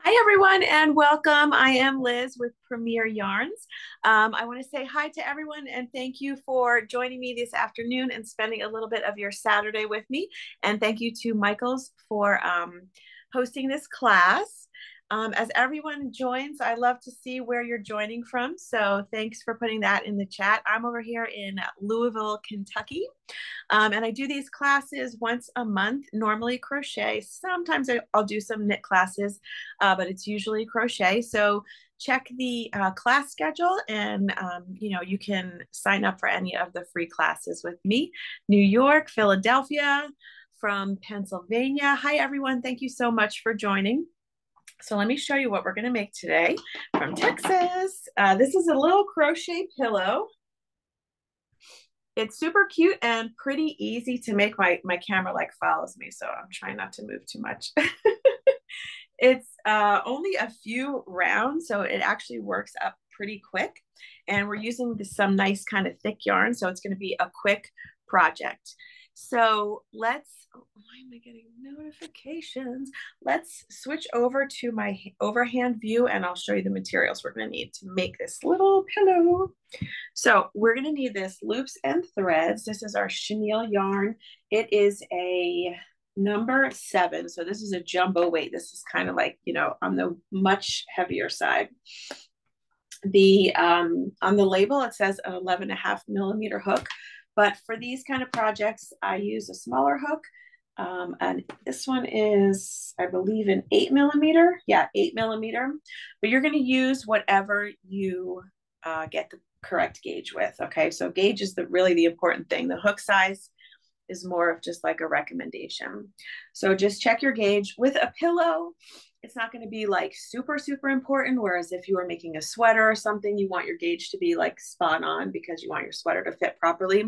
Hi everyone and welcome. I am Liz with Premier Yarns. I want to say hi to everyone and thank you for joining me this afternoon and spending a little bit of your Saturday with me. And thank you to Michaels for hosting this class. As everyone joins, I love to see where you're joining from. So thanks for putting that in the chat. I'm over here in Louisville, Kentucky. And I do these classes once a month, normally crochet. Sometimes I'll do some knit classes, but it's usually crochet. So check the class schedule and you can sign up for any of the free classes with me. New York, Philadelphia, from Pennsylvania. Hi, everyone. Thank you so much for joining. So let me show you what we're going to make today from Texas. This is a little crochet pillow. It's super cute and pretty easy to make. My camera like follows me, so I'm trying not to move too much. It's only a few rounds, so it actually works up pretty quick. And we're using some nice kind of thick yarn, so it's going to be a quick project. So why am I getting notifications? Let's switch over to my overhand view and I'll show you the materials we're gonna need to make this little pillow. So we're gonna need this Loops and Threads. This is our chenille yarn. It is a number 7. So this is a jumbo weight. This is kind of like, on the much heavier side. On the label, it says an 11.5mm hook. But for these kind of projects, I use a smaller hook. And this one is, I believe, an 8mm. Yeah, 8mm. But you're going to use whatever you get the correct gauge with. Okay, so gauge is really the important thing. The hook size is more of just like a recommendation. So just check your gauge. With a pillow, it's not going to be like super, super important. Whereas if you were making a sweater or something, you want your gauge to be like spot on because you want your sweater to fit properly.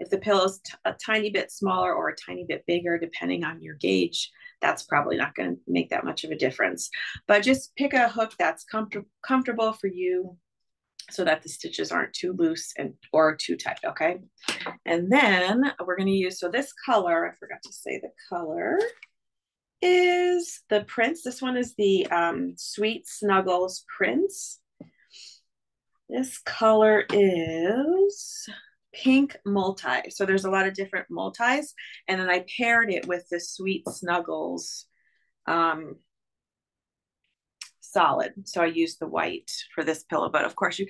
If the pillow's a tiny bit smaller or a tiny bit bigger, depending on your gauge, that's probably not going to make that much of a difference. But just pick a hook that's comfortable for you so that the stitches aren't too loose or too tight, okay? And then we're going to use, so this color, I forgot to say the color, is the Prince. This one is the Sweet Snuggles Prince. This color is pink multi. So there's a lot of different multis. And then I paired it with the Sweet Snuggles solid. So I used the white for this pillow, but of course you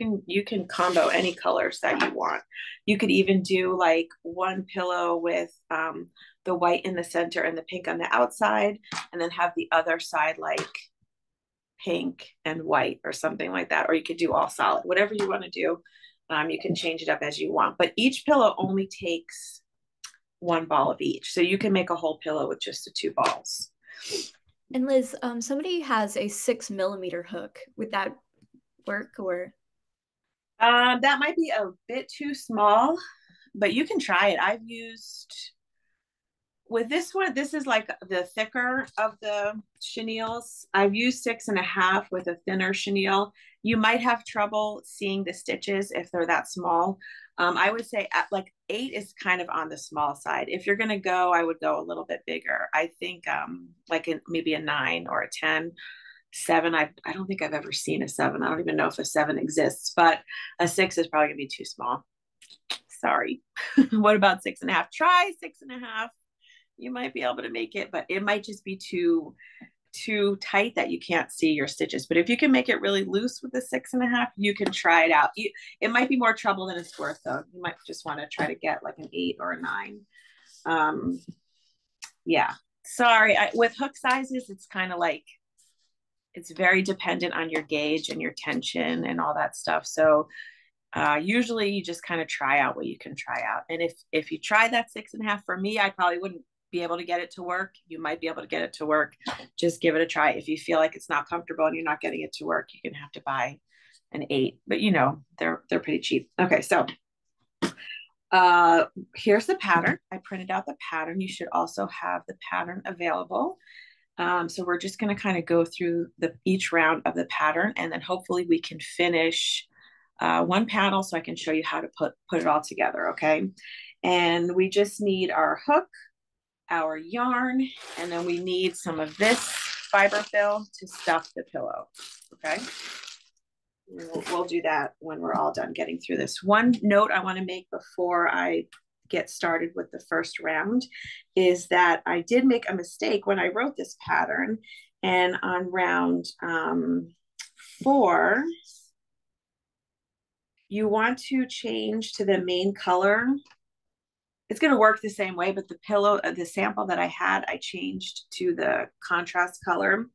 can combo any colors that you want. You could even do like one pillow with the white in the center and the pink on the outside, and then have the other side like pink and white or something like that. Or you could do all solid, whatever you want to do. You can change it up as you want, but each pillow only takes one ball of each. So you can make a whole pillow with just the 2 balls. And Liz, somebody has a 6mm hook. Would that work or? That might be a bit too small, but you can try it. I've used, with this one, this is like the thicker of the chenilles. I've used 6.5 with a thinner chenille. You might have trouble seeing the stitches if they're that small. I would say at like 8 is kind of on the small side. If you're going to go, I would go a little bit bigger. I think maybe a 9 or a 10. 7, I don't think I've ever seen a 7. I don't even know if a 7 exists, but a 6 is probably going to be too small. Sorry. What about 6.5? Try 6.5. You might be able to make it, but it might just be too tight that you can't see your stitches. But if you can make it really loose with the 6.5, you can try it out. It might be more trouble than it's worth though. You might just want to try to get like an 8 or a 9. Yeah, sorry. With hook sizes, it's kind of like, it's very dependent on your gauge and your tension and all that stuff. So usually you just kind of try out what you can try out. And if you try that 6.5, for me, I probably wouldn't be able to get it to work. You might be able to get it to work. Just give it a try. If you feel like it's not comfortable and you're not getting it to work, you can have to buy an 8, but they're pretty cheap. Okay. So, here's the pattern. I printed out the pattern. You should also have the pattern available. So we're just going to kind of go through each round of the pattern, and then hopefully we can finish one panel so I can show you how to put it all together. Okay. And we just need our hook, our yarn, and then we need some of this fiber fill to stuff the pillow. Okay. We'll do that when we're all done getting through this. One note I want to make before I get started with the first round is that I did make a mistake when I wrote this pattern. And on round 4, you want to change to the main color. It's going to work the same way, but the pillow, the sample that I had, I changed to the contrast color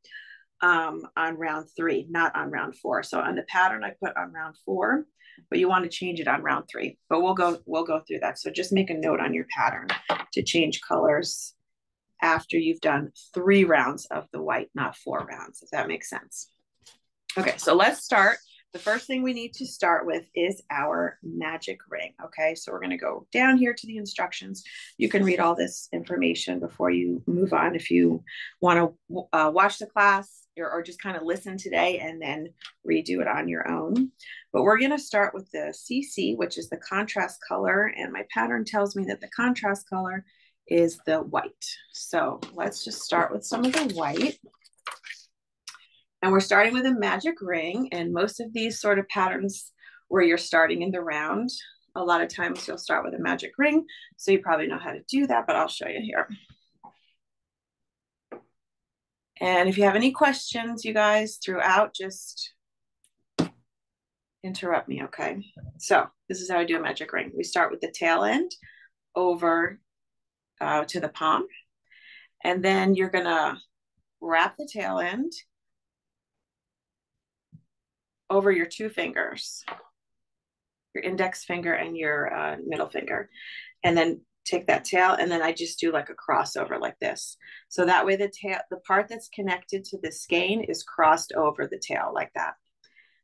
on round 3, not on round 4. So on the pattern I put on round 4, but you want to change it on round 3, but we'll go through that. So just make a note on your pattern to change colors after you've done 3 rounds of the white, not 4 rounds, if that makes sense. Okay, so let's start. The first thing we need to start with is our magic ring. Okay, so we're going to go down here to the instructions. You can read all this information before you move on if you want to watch the class or just kind of listen today and then redo it on your own. But we're going to start with the CC, which is the contrast color. And my pattern tells me that the contrast color is the white. So let's just start with some of the white. And we're starting with a magic ring, and most of these sort of patterns where you're starting in the round, a lot of times you'll start with a magic ring. So you probably know how to do that, but I'll show you here. And if you have any questions, you guys, throughout, just interrupt me, okay? So this is how I do a magic ring. We start with the tail end over to the palm, and then you're gonna wrap the tail end over your 2 fingers, your index finger and your middle finger, and then take that tail, and then I just do like a crossover like this. So that way the tail, the part that's connected to the skein is crossed over the tail like that.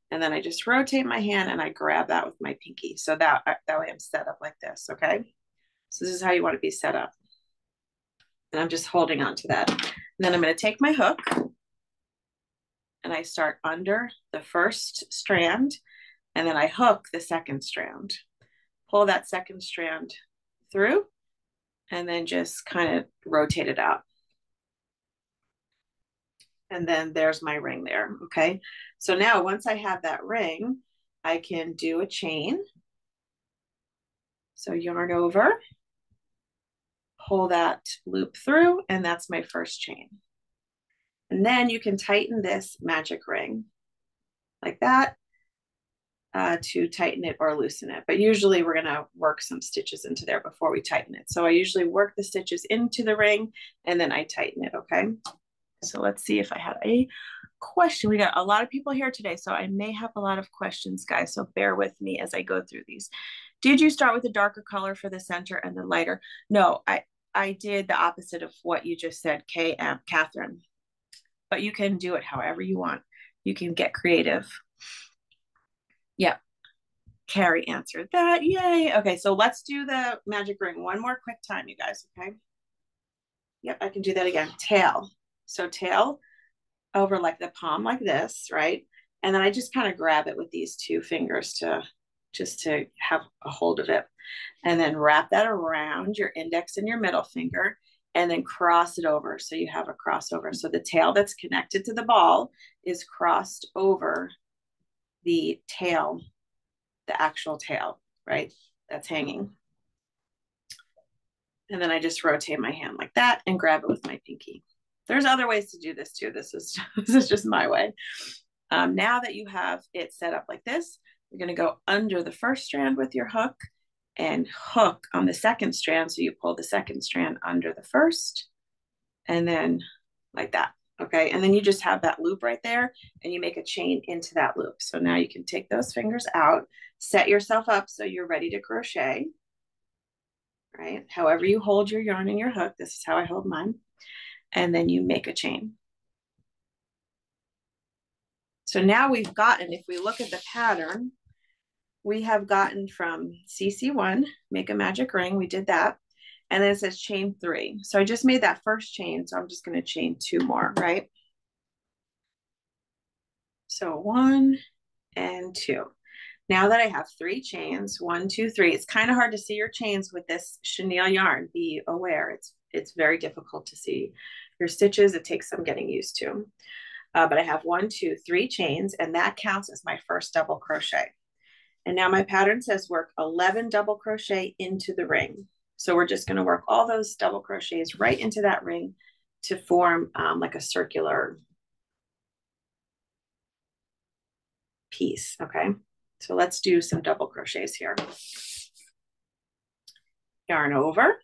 And then I just rotate my hand and I grab that with my pinky. So that way I'm set up like this, okay? So this is how you want to be set up. And I'm just holding on to that. And then I'm going to take my hook and I start under the first strand, and then I hook the second strand, pull that second strand through, and then just kind of rotate it out. And then there's my ring there, okay? So now once I have that ring, I can do a chain. So yarn over, pull that loop through, and that's my first chain. And then you can tighten this magic ring like that to tighten it or loosen it. But usually we're going to work some stitches into there before we tighten it. So I usually work the stitches into the ring and then I tighten it. Okay. So let's see if I had a question. We got a lot of people here today, so I may have a lot of questions, guys. So bear with me as I go through these. Did you start with a darker color for the center and the lighter? No, I did the opposite of what you just said, Catherine. But you can do it however you want. You can get creative. Yep. Carrie answered that. Yay. Okay, so let's do the magic ring one more quick time, you guys, okay? Yep, I can do that again. Tail. So tail over like the palm like this, right? And then I just kind of grab it with these 2 fingers to have a hold of it. And then wrap that around your index and your middle finger, and then cross it over. So you have a crossover. So the tail that's connected to the ball is crossed over the tail, the actual tail, right? That's hanging. And then I just rotate my hand like that and grab it with my pinky. There's other ways to do this too. This is just my way. Now that you have it set up like this, you're gonna go under the first strand with your hook and hook on the second strand. So you pull the second strand under the first, and then like that, okay? And then you just have that loop right there and you make a chain into that loop. So now you can take those fingers out, set yourself up so you're ready to crochet, right? However you hold your yarn and your hook, this is how I hold mine. And then you make a chain. So now we've gotten, if we look at the pattern, we have gotten from CC1, make a magic ring, we did that. And then it says chain 3. So I just made that first chain. So I'm just gonna chain 2 more, right? So 1 and 2. Now that I have 3 chains, 1, 2, 3, it's kind of hard to see your chains with this chenille yarn, be aware. It's very difficult to see your stitches. It takes some getting used to, but I have 1, 2, 3 chains, and that counts as my first double crochet. And now my pattern says work 11 double crochet into the ring. So we're just going to work all those double crochets right into that ring to form like a circular piece. Okay, so let's do some double crochets here. Yarn over,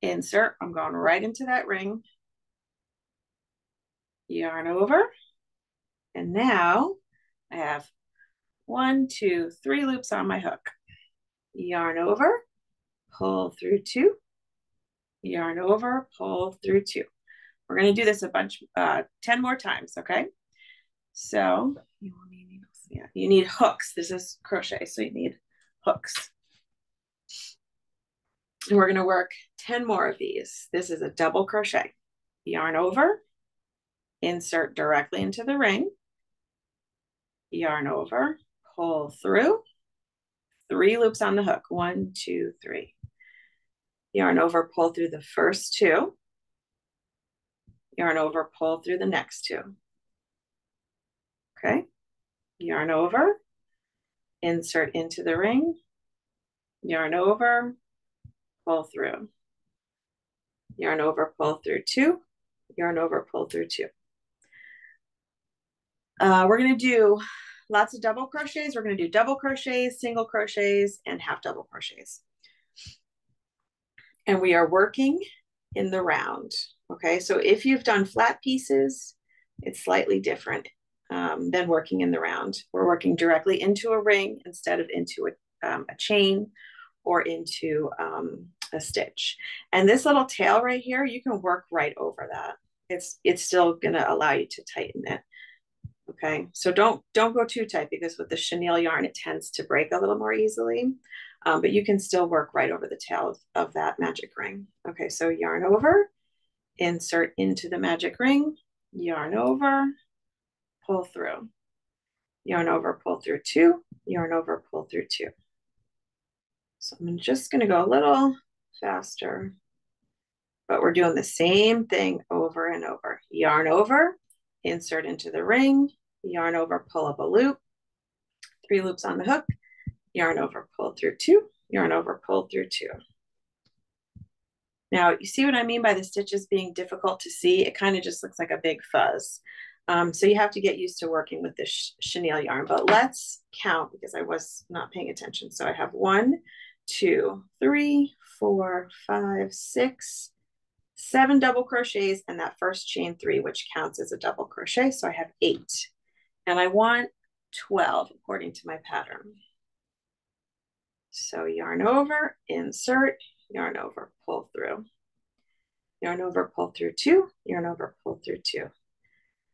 insert, I'm going right into that ring, yarn over, and now I have 1, 2, 3 loops on my hook, yarn over, pull through 2, yarn over, pull through 2. We're going to do this a bunch, 10 more times, okay? So you will need needles. Yeah, you need hooks. This is crochet, so you need hooks. And we're going to work 10 more of these. This is a double crochet. Yarn over, insert directly into the ring, yarn over, pull through, 3 loops on the hook, 1, 2, 3. Yarn over, pull through the first 2, yarn over, pull through the next 2. Okay, yarn over, insert into the ring, yarn over, pull through, yarn over, pull through 2, yarn over, pull through 2. We're going to do lots of double crochets. We're going to do double crochets, single crochets, and half double crochets. And we are working in the round. Okay, so if you've done flat pieces, it's slightly different than working in the round. We're working directly into a ring instead of into a chain or into a stitch. And this little tail right here, you can work right over that. It's still gonna allow you to tighten it. Okay, so don't go too tight, because with the chenille yarn, it tends to break a little more easily, but you can still work right over the tail of that magic ring. Okay, so yarn over, insert into the magic ring, yarn over, pull through, yarn over, pull through 2, yarn over, pull through 2. So I'm just gonna go a little faster, but we're doing the same thing over and over. Yarn over, insert into the ring, yarn over, pull up a loop, 3 loops on the hook, yarn over, pull through 2, yarn over, pull through 2. Now, you see what I mean by the stitches being difficult to see? It kind of just looks like a big fuzz. So you have to get used to working with this chenille yarn, but let's count because I was not paying attention. So I have 1, 2, 3, 4, 5, 6, 7 double crochets, and that first chain 3, which counts as a double crochet. So I have 8, and I want 12 according to my pattern. So yarn over, insert, yarn over, pull through, yarn over, pull through 2, yarn over, pull through 2.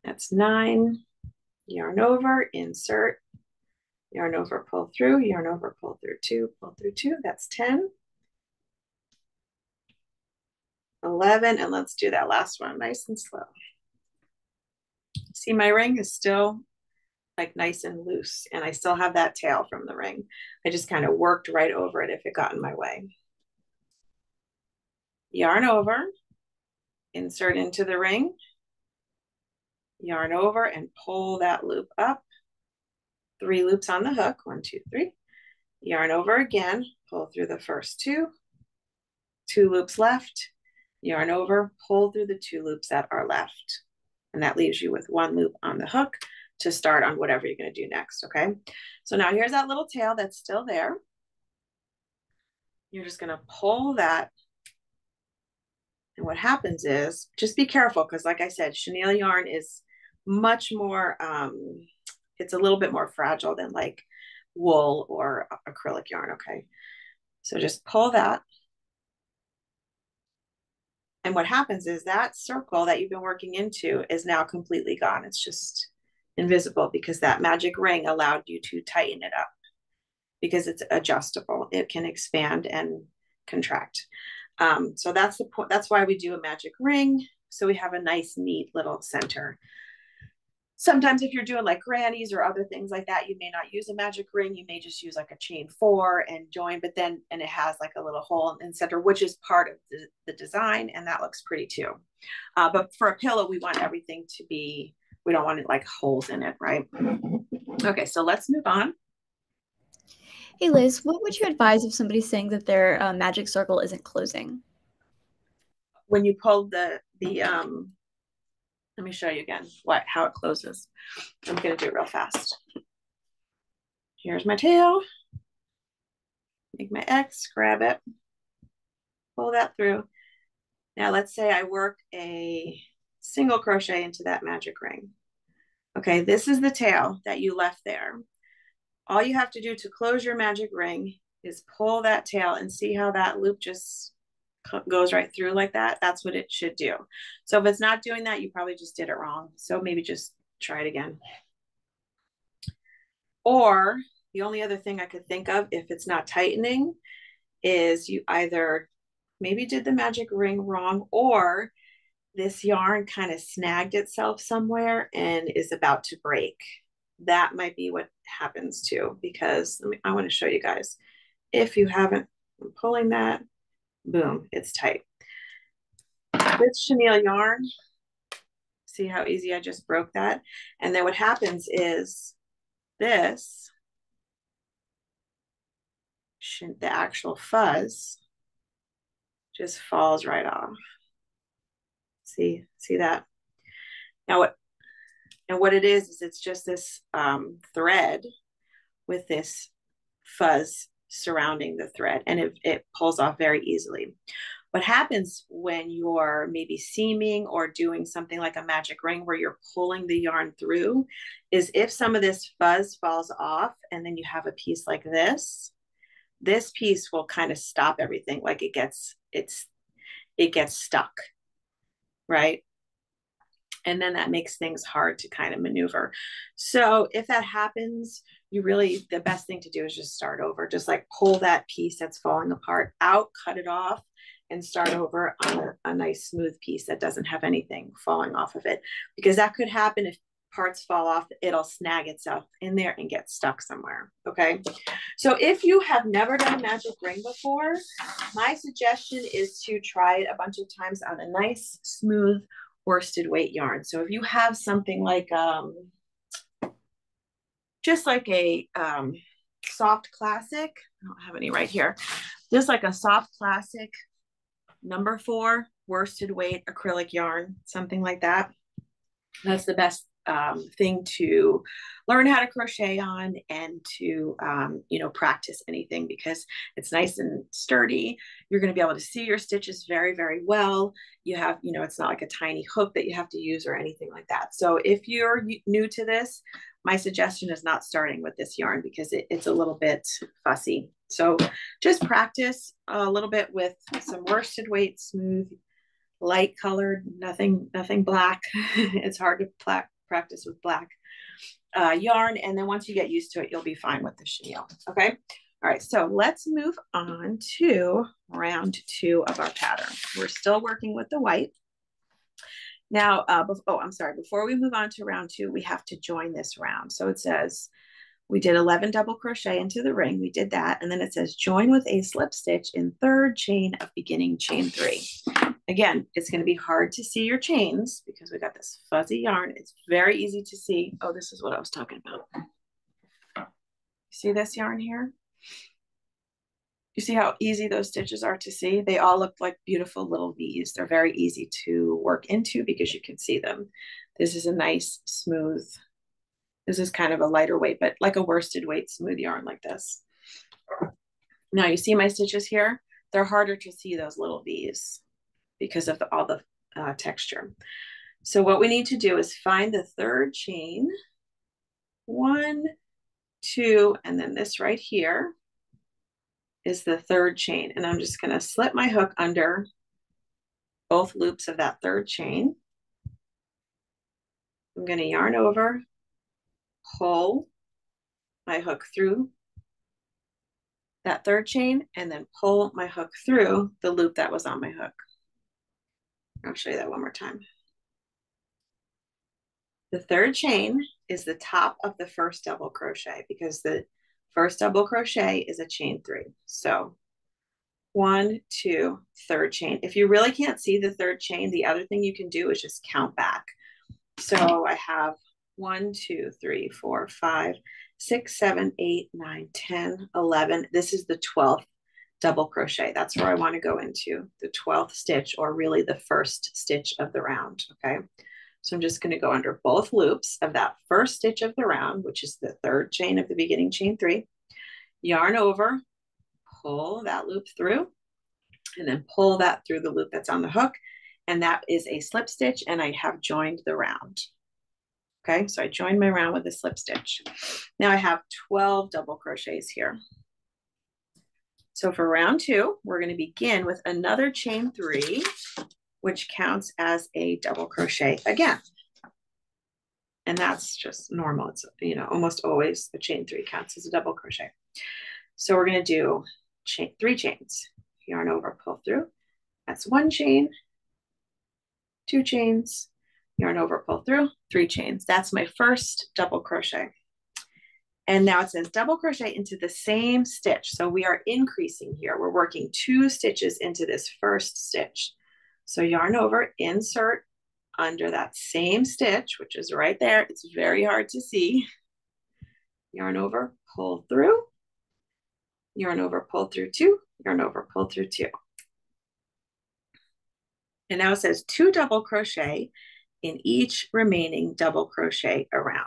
That's 9, yarn over, insert, yarn over, pull through, yarn over, pull through 2, pull through 2, that's 10. 11, and let's do that last one nice and slow. See, my ring is still like nice and loose, and I still have that tail from the ring. I just kind of worked right over it if it got in my way. Yarn over, insert into the ring, yarn over, and pull that loop up. 3 loops on the hook, 1, 2, 3. Yarn over again, pull through the first 2 loops left, yarn over, pull through the 2 loops that are left. And that leaves you with 1 loop on the hook to start on whatever you're going to do next. Okay, so now here's that little tail that's still there. You're just going to pull that. And what happens is, just be careful, because like I said, chenille yarn is much more, it's a little bit more fragile than like wool or acrylic yarn. Okay, so just pull that. And what happens is that circle that you've been working into is now completely gone. It's just invisible because that magic ring allowed you to tighten it up because it's adjustable. It can expand and contract. So that's the point. That's why we do a magic ring. So we have a nice, neat little center. sometimes if you're doing like grannies or other things like that, you may not use a magic ring. You may just use like a chain four and join, but then, and it has like a little hole in the center, which is part of the design. And that looks pretty too. But for a pillow, we want everything to be, we don't want it like holes in it, right? Okay, so let's move on. Hey Liz, what would you advise if somebody's saying that their magic circle isn't closing? When you pull the let me show you again how it closes. I'm going to do it real fast. Here's my tail. Make my X, grab it, pull that through. Now let's say I work a single crochet into that magic ring. Okay, this is the tail that you left there. All you have to do to close your magic ring is pull that tail and see how that loop just goes right through like that. That's what it should do. So if it's not doing that, you probably just did it wrong. So maybe just try it again. Or the only other thing I could think of, if it's not tightening, is you either maybe did the magic ring wrong, or this yarn kind of snagged itself somewhere and is about to break. That might be what happens too, because I want to show you guys. If you haven't, I'm pulling that. Boom, it's tight. With chenille yarn, see how easy I just broke that? And then what happens is this, the actual fuzz just falls right off. See that? Now what it is it's just this thread with this fuzz surrounding the thread, and it pulls off very easily. What happens when you're maybe seaming or doing something like a magic ring where you're pulling the yarn through is if some of this fuzz falls off and then you have a piece like this, this piece will kind of stop everything. Like it gets stuck, right? And then that makes things hard to kind of maneuver. So if that happens, the best thing to do is just start over. Just like pull that piece that's falling apart out, cut it off, and start over on a nice smooth piece that doesn't have anything falling off of it. Because that could happen if parts fall off, it'll snag itself in there and get stuck somewhere, okay? So if you have never done a magic ring before, my suggestion is to try it a bunch of times on a nice, smooth, worsted weight yarn. So if you have something like just like a soft classic, I don't have any right here, just like a soft classic #4 worsted weight acrylic yarn, something like that, that's the best thing to learn how to crochet on and to practice anything, because it's nice and sturdy. You're going to be able to see your stitches very, very well. You have, it's not like a tiny hook that you have to use or anything like that. So if you're new to this, my suggestion is not starting with this yarn because it's a little bit fussy. So just practice a little bit with some worsted weight, smooth, light colored, nothing black. It's hard to practice with black yarn, and then once you get used to it, you'll be fine with the chenille. Okay, all right, so let's move on to round 2 of our pattern. We're still working with the white now. Before we move on to round 2, we have to join this round. So it says we did 11 double crochet into the ring, we did that, and then it says join with a slip stitch in third chain of beginning chain 3. Again, it's going to be hard to see your chains because we got this fuzzy yarn. It's very easy to see. Oh, this is what I was talking about. You see this yarn here? You see how easy those stitches are to see? They all look like beautiful little V's. They're very easy to work into because you can see them. This is a nice, smooth, this is kind of a lighter weight, but like a worsted weight smooth yarn like this. Now you see my stitches here? They're harder to see those little V's because of all the texture. So what we need to do is find the third chain, 1, 2, and then this right here is the third chain. And I'm just gonna slip my hook under both loops of that third chain. I'm gonna yarn over, pull my hook through that third chain, and then pull my hook through the loop that was on my hook. I'll show you that one more time. The third chain is the top of the first double crochet, because the first double crochet is a chain three. So 1, 2, third chain. If you really can't see the third chain, the other thing you can do is just count back. So I have 1, 2, 3, 4, 5, 6, 7, 8, 9, 10, 11. This is the 12th double crochet. That's where I want to go into the 12th stitch, or really the first stitch of the round. Okay. So I'm just going to go under both loops of that first stitch of the round, which is the third chain of the beginning chain three, yarn over, pull that loop through, and then pull that through the loop that's on the hook. And that is a slip stitch, and I have joined the round. Okay. So I joined my round with a slip stitch. Now I have 12 double crochets here. So for round two, we're going to begin with another chain three, which counts as a double crochet again. And that's just normal. It's, you know, almost always a chain three counts as a double crochet. So we're going to do three chains, yarn over, pull through. That's one chain, two chains, yarn over, pull through, three chains. That's my first double crochet. And now it says double crochet into the same stitch. So we are increasing here. We're working two stitches into this first stitch. So yarn over, insert under that same stitch, which is right there. It's very hard to see. Yarn over, pull through. Yarn over, pull through two. Yarn over, pull through two. And now it says two double crochet in each remaining double crochet around.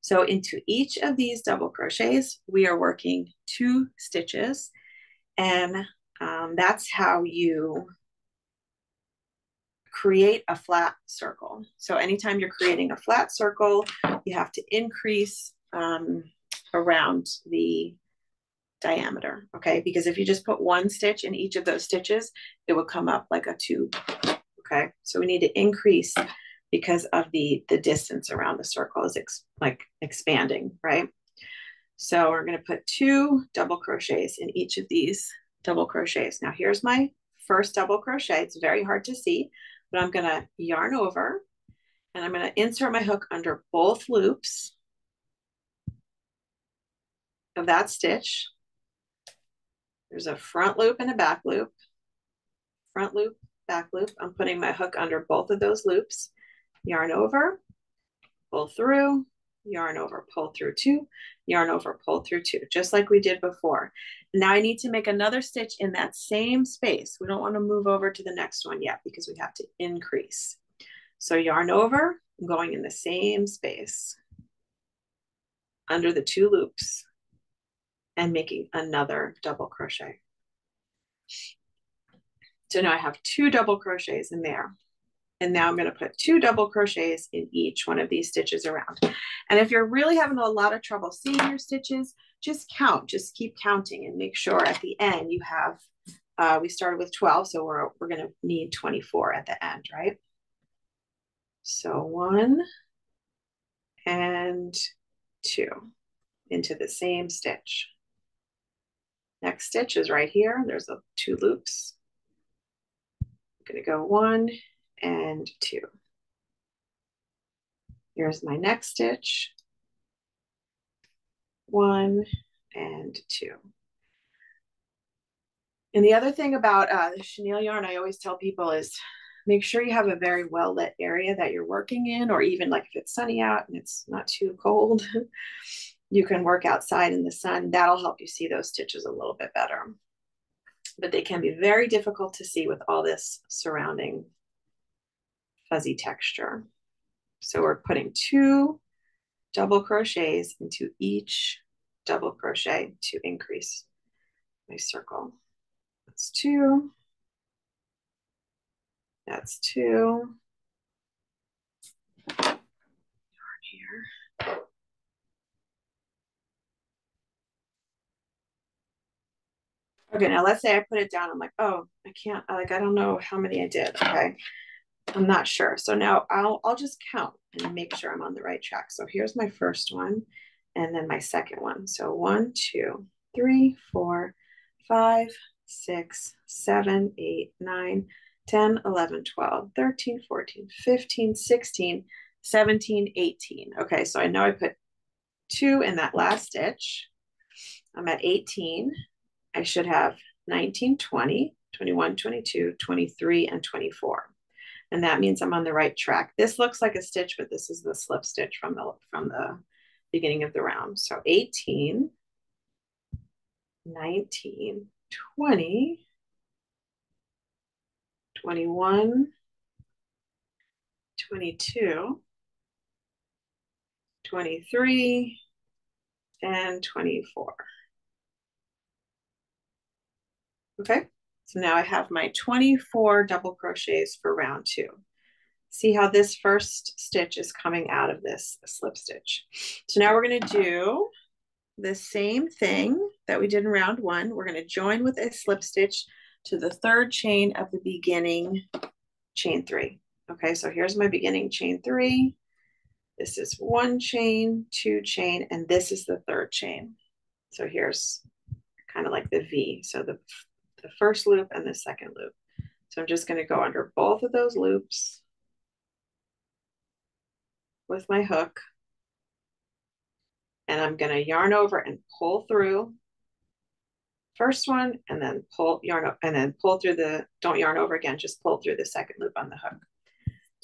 So into each of these double crochets, we are working two stitches. And that's how you create a flat circle. So anytime you're creating a flat circle, you have to increase around the diameter, okay? Because if you just put one stitch in each of those stitches, it will come up like a tube, okay? So we need to increase because of the distance around the circle is expanding, right? So we're gonna put two double crochets in each of these double crochets. Now here's my first double crochet. It's very hard to see, but I'm going to yarn over and I'm going to insert my hook under both loops of that stitch. There's a front loop and a back loop, front loop, back loop. I'm putting my hook under both of those loops, yarn over, pull through, yarn over, pull through two, yarn over, pull through two, just like we did before. Now I need to make another stitch in that same space. We don't want to move over to the next one yet because we have to increase. So yarn over, I'm going in the same space under the two loops and making another double crochet. So now I have two double crochets in there. And now I'm going to put two double crochets in each one of these stitches around. And if you're really having a lot of trouble seeing your stitches, just count, just keep counting and make sure at the end you have, we started with 12, so we're going to need 24 at the end, right? So 1 and 2 into the same stitch. Next stitch is right here. There's the two loops. I'm going to go 1 and 2. Here's my next stitch, 1 and 2. And the other thing about the chenille yarn I always tell people is make sure you have a very well lit area that you're working in, or even like if it's sunny out and it's not too cold, you can work outside in the sun. That'll help you see those stitches a little bit better. But they can be very difficult to see with all this surrounding fuzzy texture. So we're putting two double crochets into each double crochet to increase my circle. That's two. That's two. Yarn here. Okay, now let's say I put it down. I'm like, oh, I can't, like, I don't know how many I did, okay? I'm not sure. So now I'll just count and make sure I'm on the right track. So here's my first one and then my second one. So 1, 2, 3, 4, 5, 6, 7, 8, 9, 10, 11, 12, 13, 14, 15, 16, 17, 18. Okay, so I know I put 2 in that last stitch. I'm at 18. I should have 19, 20, 21, 22, 23, and 24. And that means I'm on the right track. This looks like a stitch, but this is the slip stitch from the beginning of the round. So 18, 19, 20, 21, 22, 23, and 24. Okay, so now I have my 24 double crochets for round 2. See how this first stitch is coming out of this slip stitch. So now we're going to do the same thing that we did in round 1. We're going to join with a slip stitch to the third chain of the beginning chain 3. Okay, so here's my beginning chain 3. This is 1 chain, 2 chain, and this is the 3rd chain. So here's kind of like the V. So the first loop and the second loop. So I'm just going to go under both of those loops with my hook, and I'm going to yarn over and pull through first one, and then pull, yarn up, and then pull through the, don't yarn over again, just pull through the second loop on the hook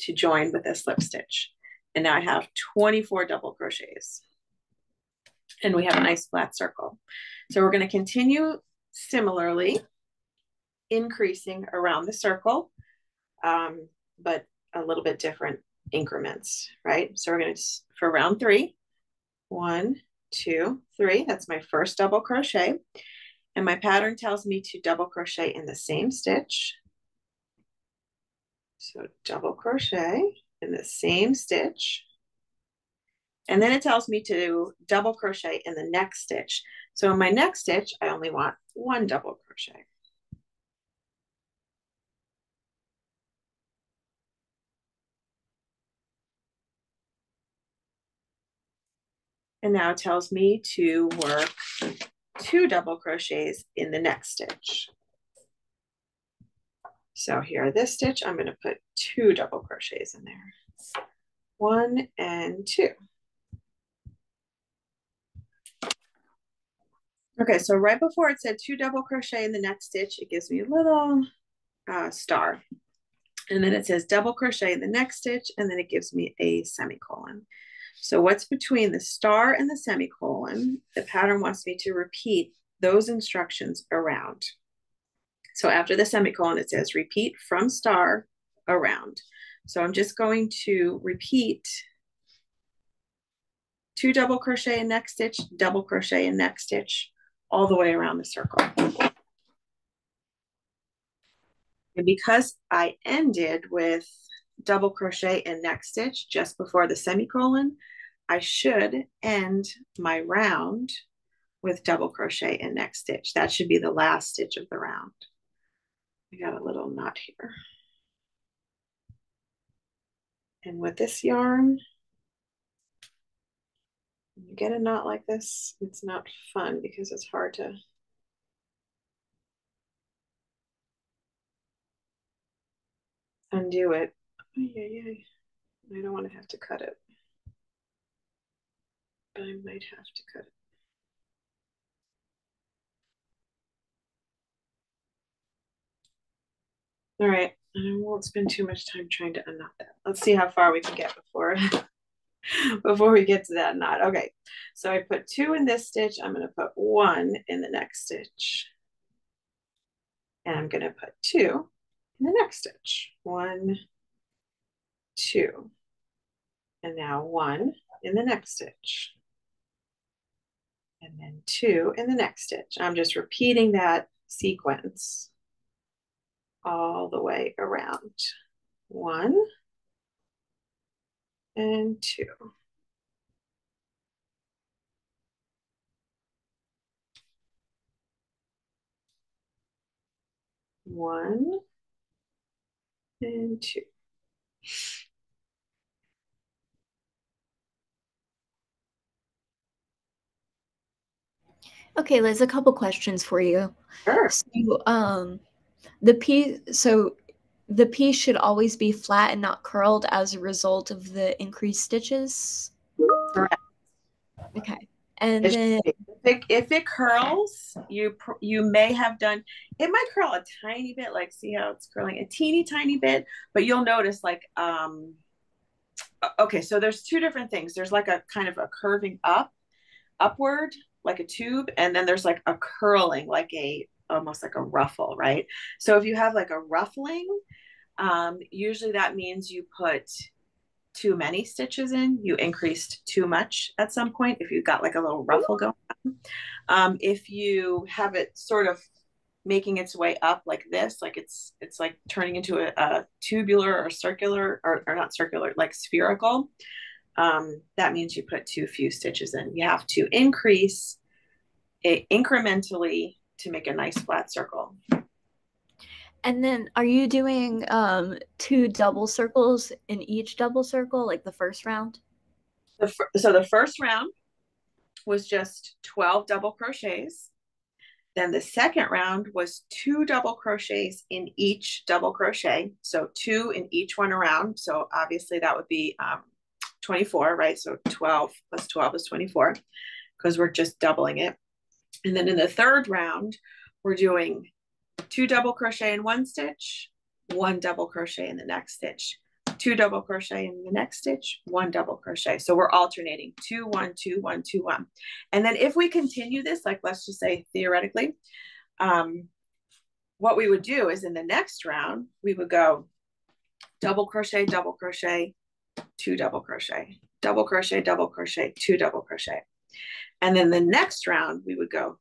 to join with a slip stitch. And now I have 24 double crochets, and we have a nice flat circle. So we're going to continue similarly, increasing around the circle, but a little bit different increments, right? So we're going to, for round 3, 1, 2, 3, that's my first double crochet. And my pattern tells me to double crochet in the same stitch. So double crochet in the same stitch. And then it tells me to double crochet in the next stitch. So in my next stitch, I only want 1 double crochet. And now it tells me to work 2 double crochets in the next stitch. So here, this stitch, I'm going to put 2 double crochets in there. 1 and 2. Okay, so right before it said 2 double crochet in the next stitch, it gives me a little star. And then it says double crochet in the next stitch, and then it gives me a semicolon. So what's between the star and the semicolon, the pattern wants me to repeat those instructions around. So after the semicolon, it says repeat from star around. So I'm just going to repeat 2 double crochet in next stitch, double crochet in next stitch, all the way around the circle. And because I ended with double crochet in next stitch just before the semicolon, I should end my round with double crochet in next stitch. That should be the last stitch of the round. I got a little knot here. And with this yarn, when you get a knot like this, it's not fun because it's hard to undo it. I don't want to have to cut it, but I might have to cut it. All right, I won't spend too much time trying to unknot that. Let's see how far we can get before we get to that knot. Okay, so I put 2 in this stitch. I'm going to put 1 in the next stitch, and I'm going to put 2 in the next stitch. 1, 2, and now 1 in the next stitch, and then 2 in the next stitch. I'm just repeating that sequence all the way around. 1 and 2. One and two. Okay, Liz, a couple questions for you. Sure. So, the piece, so The piece should always be flat and not curled as a result of the increased stitches. Correct. Okay. And then, if it curls, you may have done, it might curl a tiny bit, like see how it's curling a teeny tiny bit, but you'll notice like, okay, so there's two different things. There's like a kind of a curving upward, like a tube. And then there's like a curling, like almost like a ruffle, right? So if you have like a ruffling, usually that means you put too many stitches in, you increased too much at some point, if you got like a little ruffle going on. If you have it sort of making its way up like this, like it's like turning into a tubular or circular, or not circular, like spherical, that means you put too few stitches in. You have to increase it incrementally to make a nice flat circle. And then are you doing two double circles in each double circle, like the first round? So the first round was just 12 double crochets. Then the second round was 2 double crochets in each double crochet. So 2 in each one around. So obviously that would be 24, right? So 12 plus 12 is 24 because we're just doubling it. And then in the third round, we're doing 2 double crochet in one stitch, 1 double crochet in the next stitch, 2 double crochet in the next stitch, 1 double crochet. So we're alternating 2, 1, 2, 1, 2, 1. And then if we continue this, like let's just say theoretically, what we would do is in the next round, we would go double crochet, 2 double crochet, 2 double crochet. And then the next round, we would go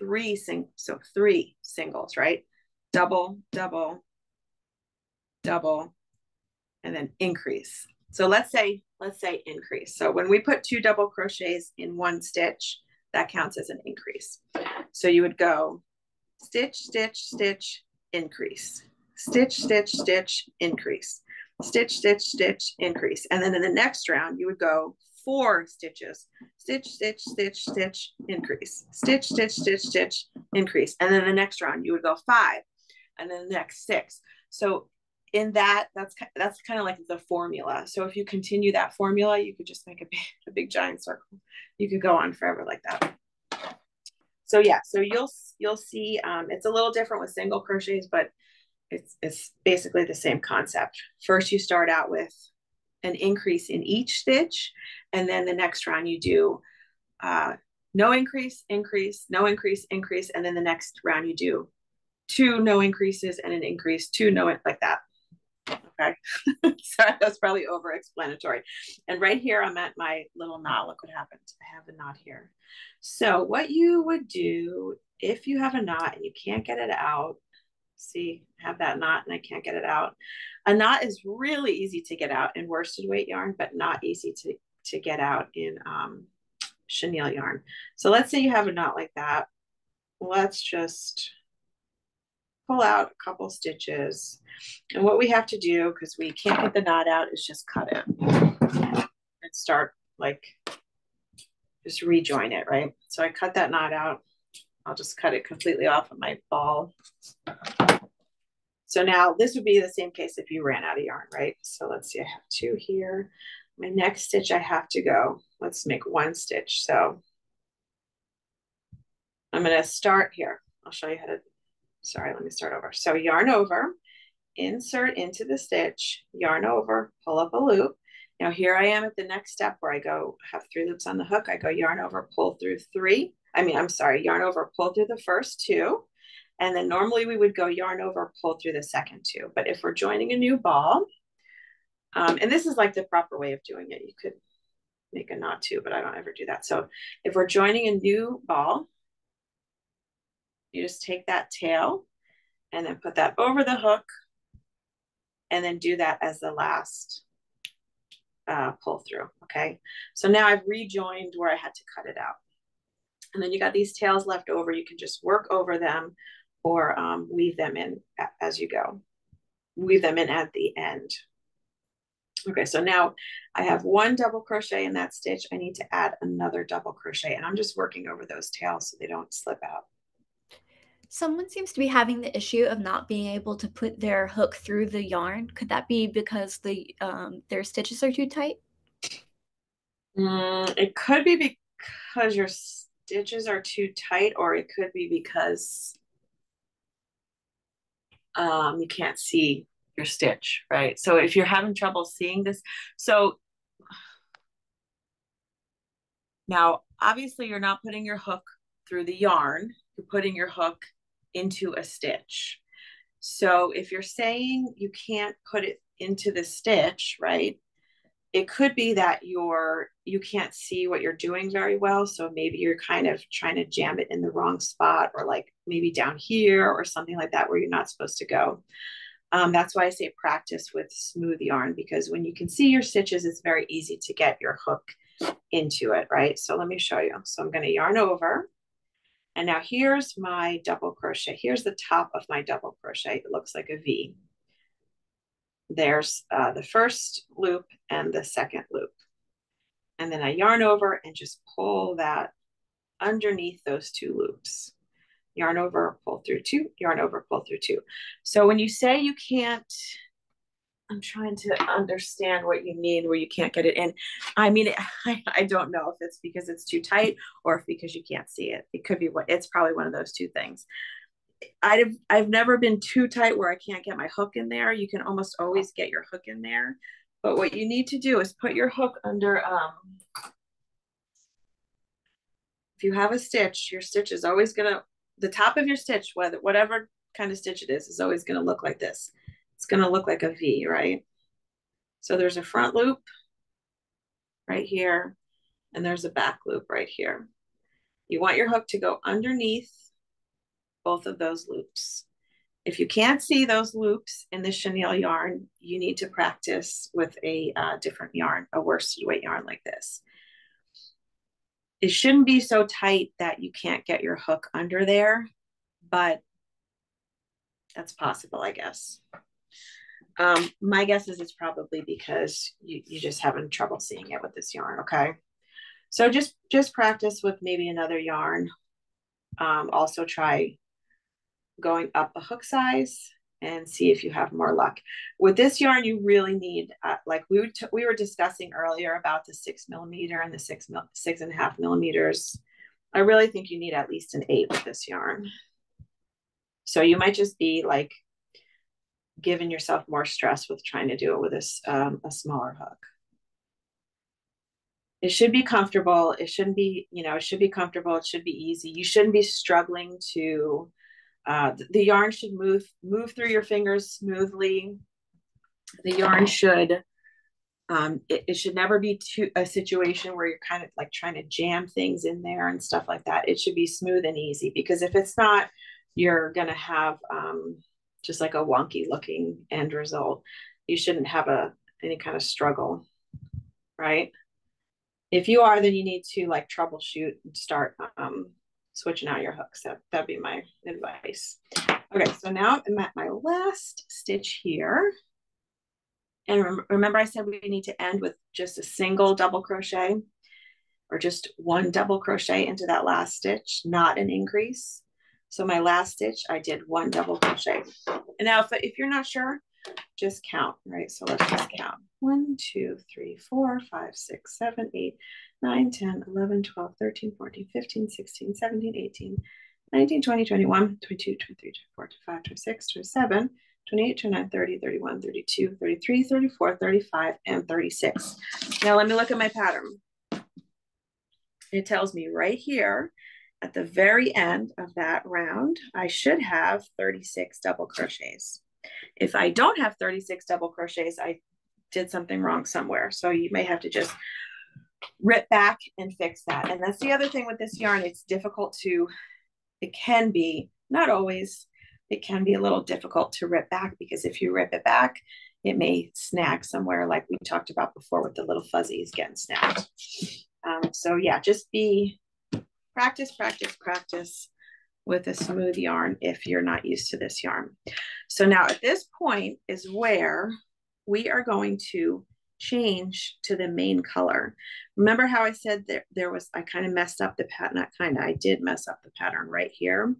3 singles, right? Double, double, double, and then increase. So let's say increase. So when we put 2 double crochets in one stitch, that counts as an increase. So you would go stitch, stitch, stitch, increase, stitch, stitch, stitch, increase, stitch, stitch, stitch, increase. And then in the next round, you would go 4 stitches, stitch, stitch, stitch, stitch, increase, stitch, stitch, stitch, stitch, increase. And then the next round, you would go 5, and then the next 6. So in that's kind of like the formula. So if you continue that formula, you could just make a big giant circle. You could go on forever like that. So yeah, so you'll see, it's a little different with single crochets, but it's basically the same concept. First, you start out with an increase in each stitch. And then the next round you do no increase, increase, no increase, increase. And then the next round you do 2 no increases and an increase, 2 no, like that. Okay, sorry, that's probably over-explanatory. And right here, I'm at my little knot. Look what happened. I have a knot here. So what you would do if you have a knot and you can't get it out, see, I have that knot and I can't get it out. A knot is really easy to get out in worsted weight yarn, but not easy to get out in chenille yarn. So let's say you have a knot like that. Let's just pull out a couple stitches. And what we have to do, because we can't get the knot out, is just cut it and start like, just rejoin it, right? So I cut that knot out. I'll just cut it completely off of my ball. So now this would be the same case if you ran out of yarn, right? So let's see, I have 2 here. My next stitch I have to go, let's make 1 stitch. So I'm gonna start here. I'll show you how to, sorry, let me start over. So yarn over, insert into the stitch, yarn over, pull up a loop. Now here I am at the next step where I go, have 3 loops on the hook. I go yarn over, pull through 3. Yarn over, pull through the first 2. And then normally we would go yarn over, pull through the second 2. But if we're joining a new ball, and this is like the proper way of doing it. You could make a knot too, but I don't ever do that. So if we're joining a new ball, you just take that tail and then put that over the hook and then do that as the last pull through, okay? So now I've rejoined where I had to cut it out. And then you got these tails left over. You can just work over them or weave them in as you go. Weave them in at the end. Okay, so now I have 1 double crochet in that stitch. I need to add another double crochet, and I'm just working over those tails so they don't slip out. Someone seems to be having the issue of not being able to put their hook through the yarn. Could that be because the their stitches are too tight? It could be because your stitches are too tight, or it could be because you can't see your stitch, right? So if you're having trouble seeing this, so now obviously you're not putting your hook through the yarn, you're putting your hook into a stitch. So if you're saying you can't put it into the stitch, right? It could be that you can't see what you're doing very well. So maybe you're kind of trying to jam it in the wrong spot, or like maybe down here or something like that where you're not supposed to go. That's why I say practice with smooth yarn, because when you can see your stitches, it's very easy to get your hook into it, right? So let me show you. So I'm going to yarn over. And now here's my double crochet. Here's the top of my double crochet. It looks like a V. There's the first loop and the second loop. And then I yarn over and just pull that underneath those two loops. Yarn over, pull through two, yarn over, pull through two. So when you say you can't, I'm trying to understand what you mean where you can't get it in. I mean, I don't know if it's because it's too tight or if because you can't see it. It could be what, it's probably one of those two things. I've never been too tight where I can't get my hook in there. You can almost always get your hook in there. But what you need to do is put your hook under, if you have a stitch, your stitch is always gonna, the top of your stitch, whatever kind of stitch it is always gonna look like this. It's gonna look like a V, right? So there's a front loop right here, and there's a back loop right here. You want your hook to go underneath both of those loops. If you can't see those loops in the chenille yarn, you need to practice with a different yarn, a worsted weight yarn like this. It shouldn't be so tight that you can't get your hook under there, but that's possible, I guess. My guess is it's probably because you just having trouble seeing it with this yarn, okay? So just practice with maybe another yarn. Also try going up a hook size and see if you have more luck. With this yarn, you really need, like we were discussing earlier about the 6mm and the 6.5mm. I really think you need at least an 8 with this yarn. So you might just be like giving yourself more stress with trying to do it with this, a smaller hook. It should be comfortable. It shouldn't be, you know, it should be comfortable. It should be easy. You shouldn't be struggling to, the yarn should move through your fingers smoothly. The yarn should, it should never be a situation where you're kind of like trying to jam things in there and stuff like that. It should be smooth and easy, because if it's not, you're going to have just like a wonky looking end result. You shouldn't have any kind of struggle, right? If you are, then you need to like troubleshoot and start switching out your hooks. That'd be my advice. Okay, so now I'm at my last stitch here. And remember I said we need to end with just a single double crochet, or just one double crochet into that last stitch, not an increase. So my last stitch, I did one double crochet. And now if you're not sure, just count, right? So let's just count. 1, 2, 3, 4, 5, 6, 7, 8, 9, 10, 11, 12, 13, 14, 15, 16, 17, 18, 19, 20, 21, 22, 23, 24, 35, and 36. Now let me look at my pattern. It tells me right here at the very end of that round, I should have 36 double crochets. If I don't have 36 double crochets, I did something wrong somewhere. So you may have to just rip back and fix that. And that's the other thing with this yarn. It's difficult to, it can be, not always, it can be a little difficult to rip back, because if you rip it back, it may snag somewhere like we talked about before with the little fuzzies getting snagged. So yeah, just practice with a smooth yarn if you're not used to this yarn. So now at this point is where we are going to change to the main color. Remember how I said there was, I kind of messed up the pattern, not kind of, I did mess up the pattern right here,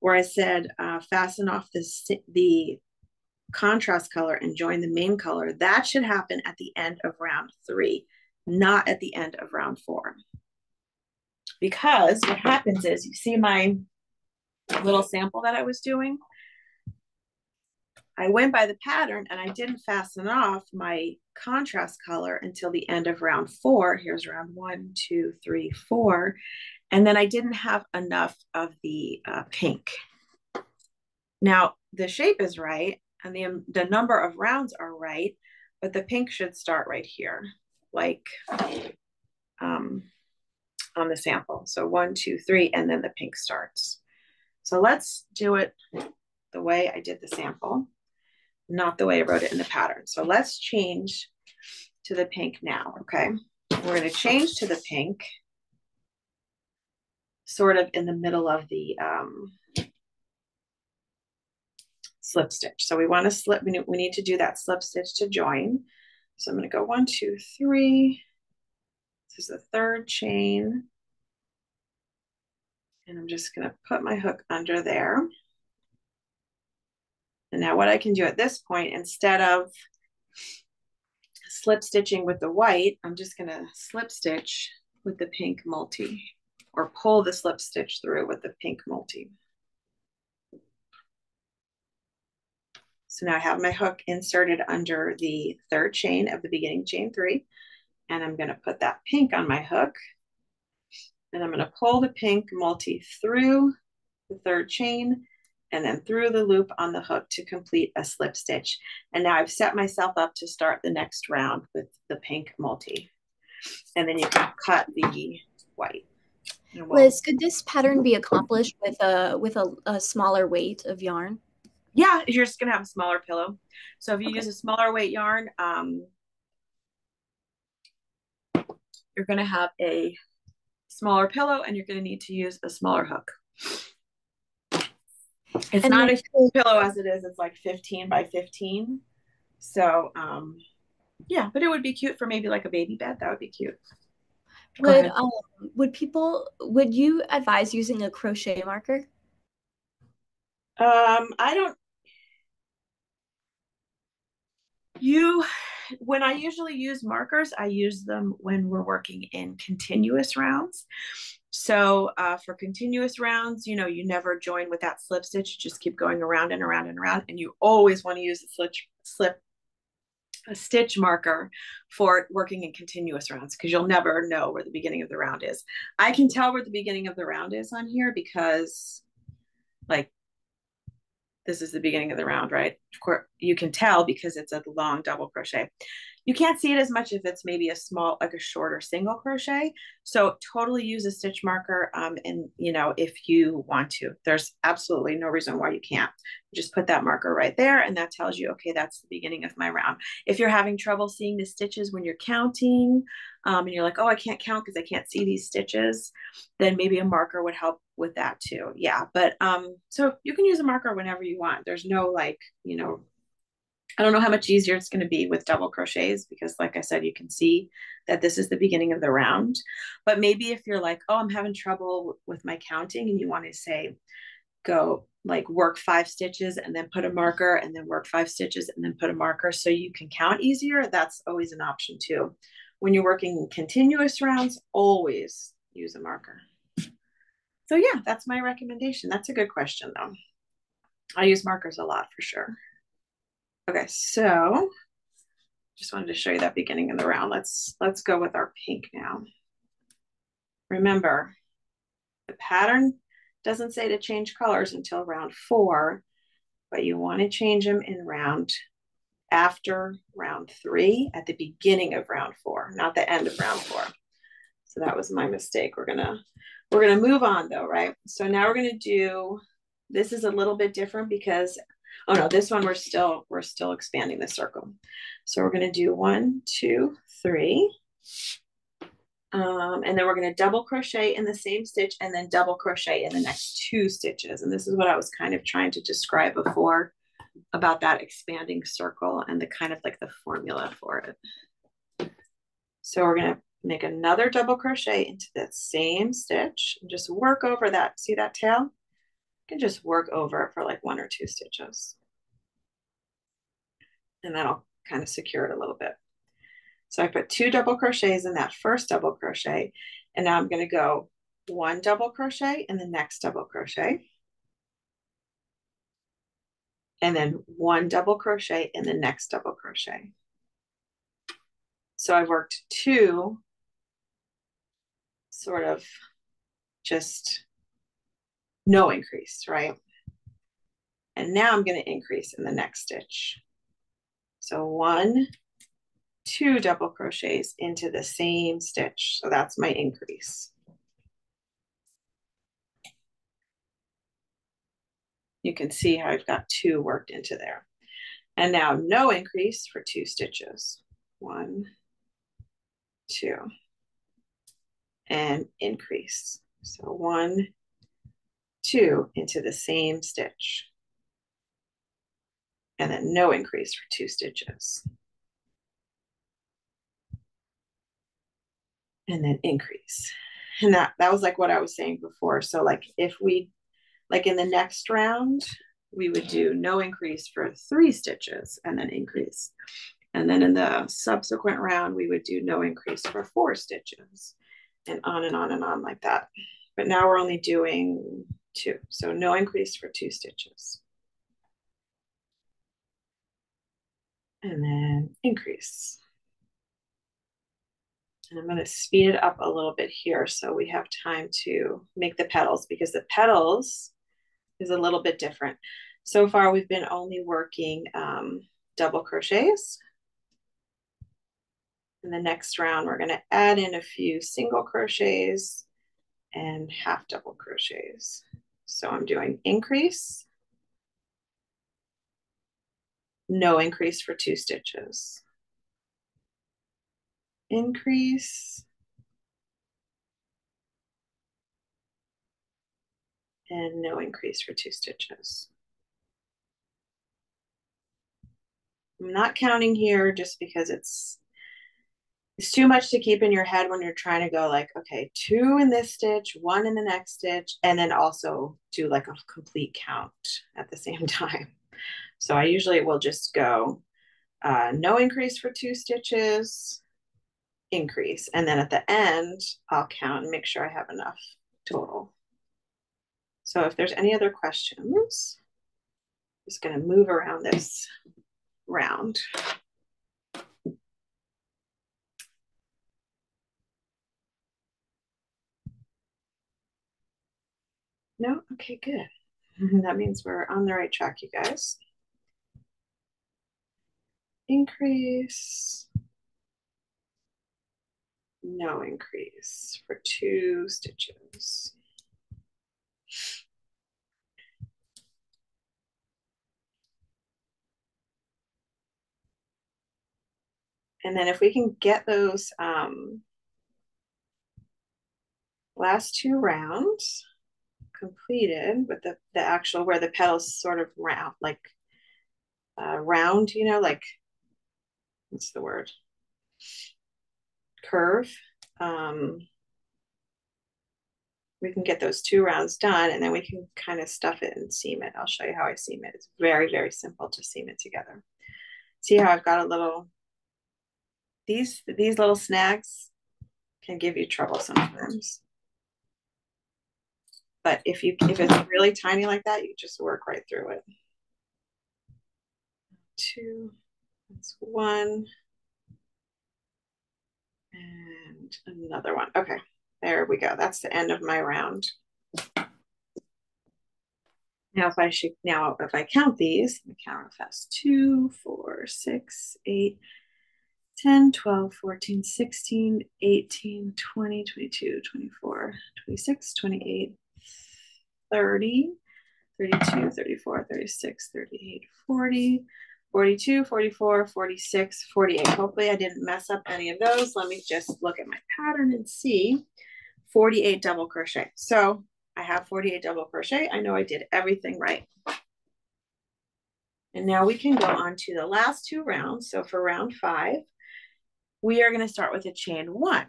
where I said fasten off the contrast color and join the main color. That should happen at the end of round 3, not at the end of round 4. Because what happens is, you see my little sample that I was doing? I went by the pattern and I didn't fasten off my contrast color until the end of round 4. Here's round 1, 2, 3, 4. And then I didn't have enough of the pink. Now the shape is right and the number of rounds are right, but the pink should start right here, like on the sample. So 1, 2, 3, and then the pink starts. So let's do it the way I did the sample, not the way I wrote it in the pattern. So let's change to the pink now, okay? We're gonna change to the pink, sort of in the middle of the slip stitch. So we wanna we need to do that slip stitch to join. So I'm gonna go 1, 2, 3. This is the third chain. And I'm just gonna put my hook under there. And now what I can do at this point, instead of slip stitching with the white, I'm just gonna slip stitch with the pink multi, or pull the slip stitch through with the pink multi. So now I have my hook inserted under the third chain of the beginning chain 3, and I'm gonna put that pink on my hook, and I'm gonna pull the pink multi through the third chain and then through the loop on the hook to complete a slip stitch. And now I've set myself up to start the next round with the pink multi. And then you can cut the white. Liz, could this pattern be accomplished with a smaller weight of yarn? Yeah, you're just gonna have a smaller pillow. So if you use a smaller weight yarn, you're gonna have a smaller pillow and you're gonna need to use a smaller hook. It's not a huge pillow as it is. It's like 15 by 15. So, yeah, but it would be cute for maybe like a baby bed. That would be cute. Would you advise using a crochet marker? I don't. When I usually use markers, I use them when we're working in continuous rounds. So for continuous rounds, you know, you never join with that slip stitch, you just keep going around and around and around. And you always want to use a slip stitch marker for working in continuous rounds, because you'll never know where the beginning of the round is. I can tell where the beginning of the round is on here because, like, this is the beginning of the round, right? Of course, you can tell because it's a long double crochet. You can't see it as much if it's maybe a small, like a shorter single crochet. So totally use a stitch marker. And you know, if you want to, there's absolutely no reason why you can't. Just put that marker right there. And that tells you, okay, that's the beginning of my round. If you're having trouble seeing the stitches when you're counting, and you're like, oh, I can't count because I can't see these stitches, then maybe a marker would help with that too. Yeah. But, so you can use a marker whenever you want. There's no, like, you know, I don't know how much easier it's going to be with double crochets because, like I said, you can see that this is the beginning of the round. But maybe if you're like, oh, I'm having trouble with my counting, and you want to say, go like work 5 stitches and then put a marker, and then work 5 stitches and then put a marker so you can count easier, that's always an option too. When you're working in continuous rounds, always use a marker. So yeah, that's my recommendation. That's a good question though. I use markers a lot for sure. Okay, so just wanted to show you that beginning of the round. Let's go with our pink now. Remember, the pattern doesn't say to change colors until round 4, but you want to change them in round after round 3 at the beginning of round 4, not the end of round 4. So that was my mistake. We're gonna move on though, right? So now we're gonna do, this is a little bit different because, oh no, this one we're still expanding the circle. So we're gonna do 1, 2, 3. And then we're gonna double crochet in the same stitch and then double crochet in the next 2 stitches. And this is what I was kind of trying to describe before about that expanding circle and the kind of like the formula for it. So we're going to make another double crochet into that same stitch and just work over that. See that tail? You can just work over it for like 1 or 2 stitches. And that'll kind of secure it a little bit. So I put 2 double crochets in that first double crochet. And now I'm going to go 1 double crochet in the next double crochet. And then 1 double crochet in the next double crochet. So I've worked 2 sort of just no increase, right? And now I'm going to increase in the next stitch. So 1, 2 double crochets into the same stitch. So that's my increase. You can see how I've got 2 worked into there. And now no increase for 2 stitches. 1, 2, and increase. So 1, 2 into the same stitch. And then no increase for 2 stitches. And then increase. And that was like what I was saying before. So like if we, like in the next round, we would do no increase for 3 stitches and then increase. And then in the subsequent round, we would do no increase for 4 stitches and on and on and on like that. But now we're only doing 2. So no increase for 2 stitches. And then increase. And I'm going to speed it up a little bit here so we have time to make the petals, because the petals is a little bit different. So far we've been only working double crochets. In the next round we're going to add in a few single crochets and half double crochets. So I'm doing increase, no increase for 2 stitches. Increase and no increase for 2 stitches. I'm not counting here just because it's too much to keep in your head when you're trying to go like, okay, 2 in this stitch, 1 in the next stitch, and then also do like a complete count at the same time. So I usually will just go no increase for 2 stitches, increase, and then at the end I'll count and make sure I have enough total. So if there's any other questions, I'm just going to move around this round. No? Okay, good. That means we're on the right track, you guys. Increase. No increase for 2 stitches. And then if we can get those last 2 rounds completed with the actual, where the petals sort of round, like round, you know, like, what's the word? Curve. We can get those 2 rounds done and then we can kind of stuff it and seam it. I'll show you how I seam it. It's very, very simple to seam it together. See how I've got a little, these little snags can give you trouble sometimes. But if it's really tiny like that, you just work right through it. 2, that's 1. And another one. Okay, there we go. That's the end of my round. Now if I count these, let me count real fast. 2, 4, 6, 8, 10, 12, 14, 16, 18, 20, 22, 24, 26, 28, 30, 32, 34, 36, 38, 40. 42, 44, 46, 48. Hopefully I didn't mess up any of those. Let me just look at my pattern and see. 48 double crochet. So I have 48 double crochet. I know I did everything right. And now we can go on to the last 2 rounds. So for round 5, We are going to start with a chain one.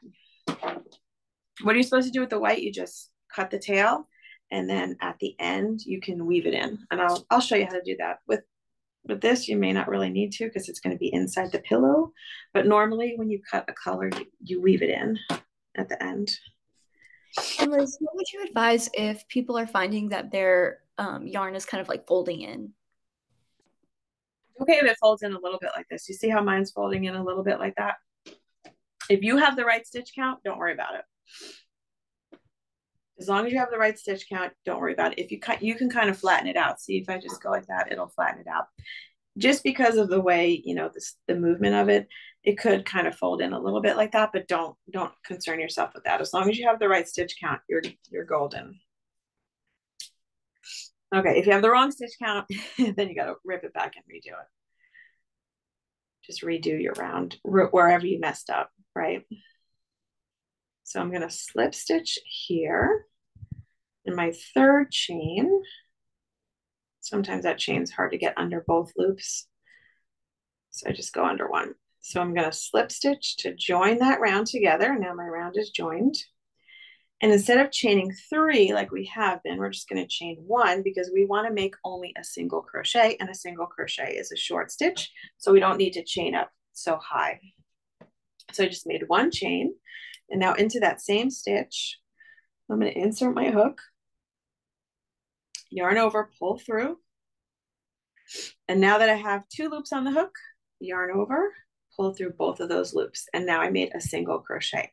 What are you supposed to do with the white? You just cut the tail, and then at the end you can weave it in. And I'll show you how to do that. With this, you may not really need to because it's going to be inside the pillow. But normally when you cut a color, you weave it in at the end. And Liz, what would you advise if people are finding that their yarn is kind of like folding in? Okay, if it folds in a little bit like this. You see how mine's folding in a little bit like that? If you have the right stitch count, don't worry about it. As long as you have the right stitch count, don't worry about it. If you cut, you can kind of flatten it out. See, if I just go like that, it'll flatten it out. Just because of the way, you know, the movement of it, it could kind of fold in a little bit like that, but don't concern yourself with that. As long as you have the right stitch count, you're golden. Okay, if you have the wrong stitch count, then you got to rip it back and redo it. Just redo your round wherever you messed up, right? So I'm going to slip stitch here in my third chain. Sometimes that chain's hard to get under both loops. So I just go under one. So I'm going to slip stitch to join that round together. Now my round is joined. And instead of chaining three like we have been, we're just going to chain one because we want to make only a single crochet, and a single crochet is a short stitch. So we don't need to chain up so high. So I just made one chain. And now into that same stitch, I'm going to insert my hook, yarn over, pull through. And now that I have two loops on the hook, yarn over, pull through both of those loops. And now I made a single crochet.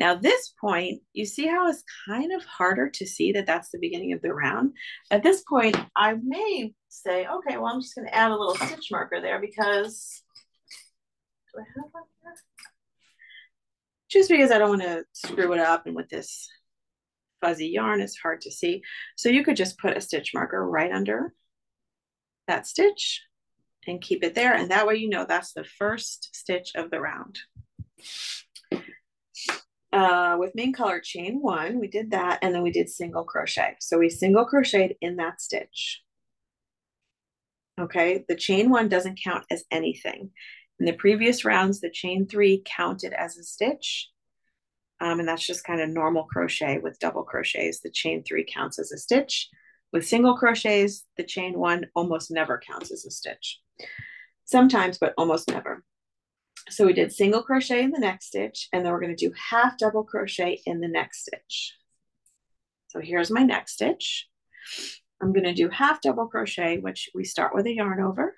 Now this point, you see how it's kind of harder to see that that's the beginning of the round. At this point, I may say, okay, well, I'm just going to add a little stitch marker there because, do I have one here? Just because I don't want to screw it up, and with this fuzzy yarn, it's hard to see. So you could just put a stitch marker right under that stitch and keep it there. And that way, you know, that's the first stitch of the round. With main color chain one, we did that, and then we did single crochet. So we single crocheted in that stitch. Okay, the chain one doesn't count as anything. In the previous rounds, the chain three counted as a stitch. And that's just kind of normal crochet with double crochets. The chain three counts as a stitch. With single crochets, the chain one almost never counts as a stitch. Sometimes, but almost never. So we did single crochet in the next stitch, and then we're going to do half double crochet in the next stitch. So here's my next stitch. I'm going to do half double crochet, which we start with a yarn over.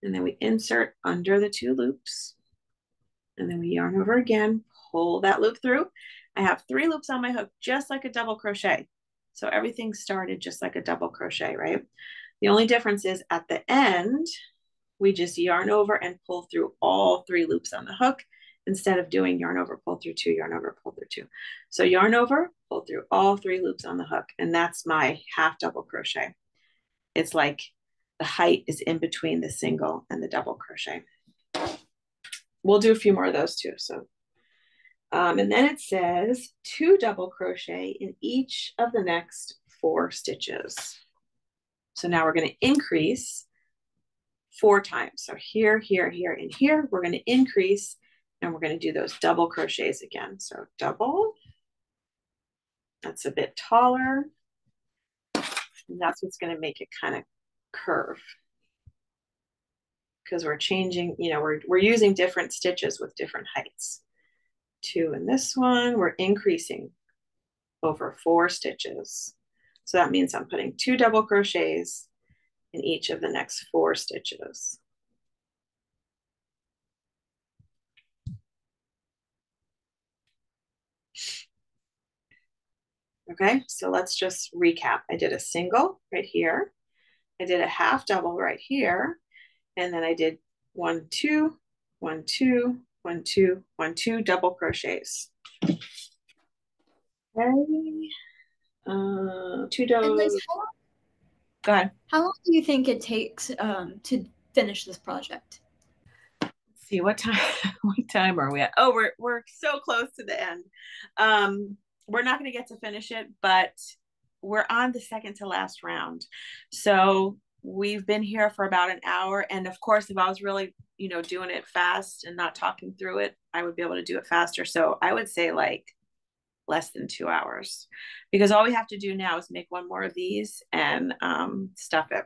And then we insert under the two loops, and then we yarn over again, pull that loop through. I have three loops on my hook, just like a double crochet. So everything started just like a double crochet, right? The only difference is at the end, we just yarn over and pull through all three loops on the hook instead of doing yarn over, pull through two, yarn over, pull through two. So yarn over, pull through all three loops on the hook, and that's my half double crochet. It's like the height is in between the single and the double crochet. We'll do a few more of those too. So, and then it says two double crochet in each of the next four stitches. So now we're going to increase four times. So here, here, here, and here, we're going to increase, and we're going to do those double crochets again. So double, that's a bit taller. And that's what's going to make it kind of curve, because we're changing, you know, we're using different stitches with different heights. Two in this one, we're increasing over four stitches. So that means I'm putting two double crochets in each of the next four stitches. Okay, so let's just recap. I did a single right here. I did a half double right here, and then I did 1, 2, 1, 2, 1, 2, 1, 2 double crochets. Okay, two double. Go ahead. How long do you think it takes to finish this project? Let's see, what time are we at? Oh, we're so close to the end. We're not going to get to finish it, but we're on the second to last round. So we've been here for about an hour. And of course, if I was really you know, doing it fast and not talking through it, I would be able to do it faster. So I would say like less than 2 hours, because all we have to do now is make one more of these and stuff it.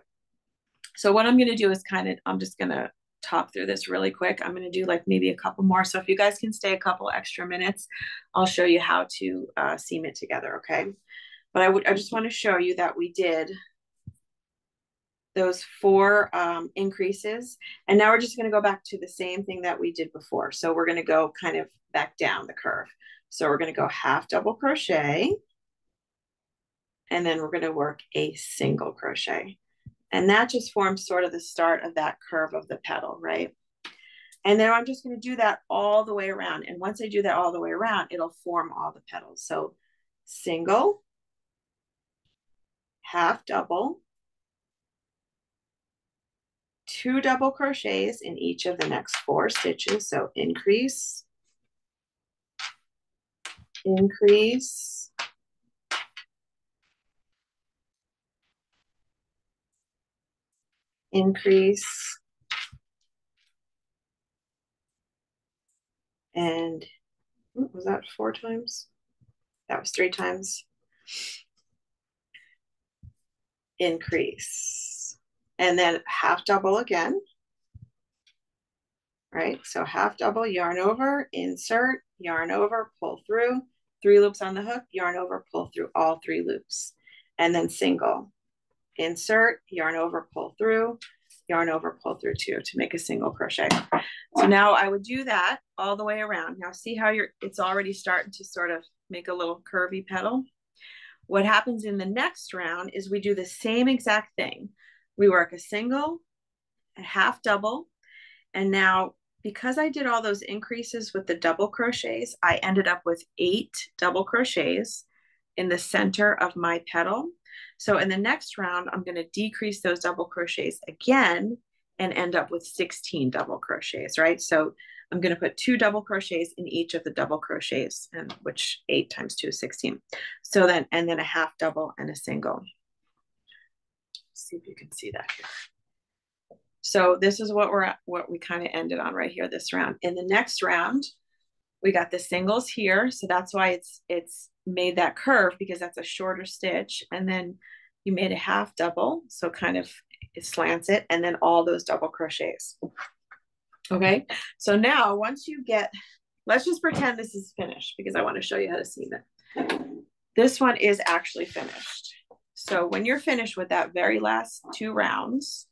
So what I'm going to do is kind of, I'm just going to talk through this really quick. I'm going to do like maybe a couple more. So if you guys can stay a couple extra minutes, I'll show you how to seam it together. Okay. But I just want to show you that we did those four increases. And now we're just going to go back to the same thing that we did before. So we're going to go kind of back down the curve. So we're going to go half double crochet. And then we're going to work a single crochet. And that just forms sort of the start of that curve of the petal, right? And then I'm just going to do that all the way around. And once I do that all the way around, it'll form all the petals. So single, half double, two double crochets in each of the next four stitches. So increase, increase, increase, and was that four times? That was three times. Increase, and then half double again, right? So half double, yarn over, insert, yarn over, pull through, three loops on the hook, yarn over, pull through all three loops, and then single, insert, yarn over, pull through, yarn over, pull through two to make a single crochet. So now I would do that all the way around. Now see how it's already starting to sort of make a little curvy petal. What happens in the next round is we do the same exact thing. We work a single, a half double, and now because I did all those increases with the double crochets, I ended up with 8 double crochets in the center of my petal. So in the next round, I'm going to decrease those double crochets again and end up with 16 double crochets, right? So I'm going to put 2 double crochets in each of the double crochets, and which 8 times 2 is 16. So then, and then a half double and a single. See if you can see that here. So this is what we're at, what we kind of ended on right here this round. In the next round, we got the singles here, so that's why it's made that curve, because that's a shorter stitch. And then you made a half double, so kind of it slants it, and then all those double crochets. Okay, so now once you get, let's just pretend this is finished because I want to show you how to seam it. This one is actually finished. So when you're finished with that very last 2 rounds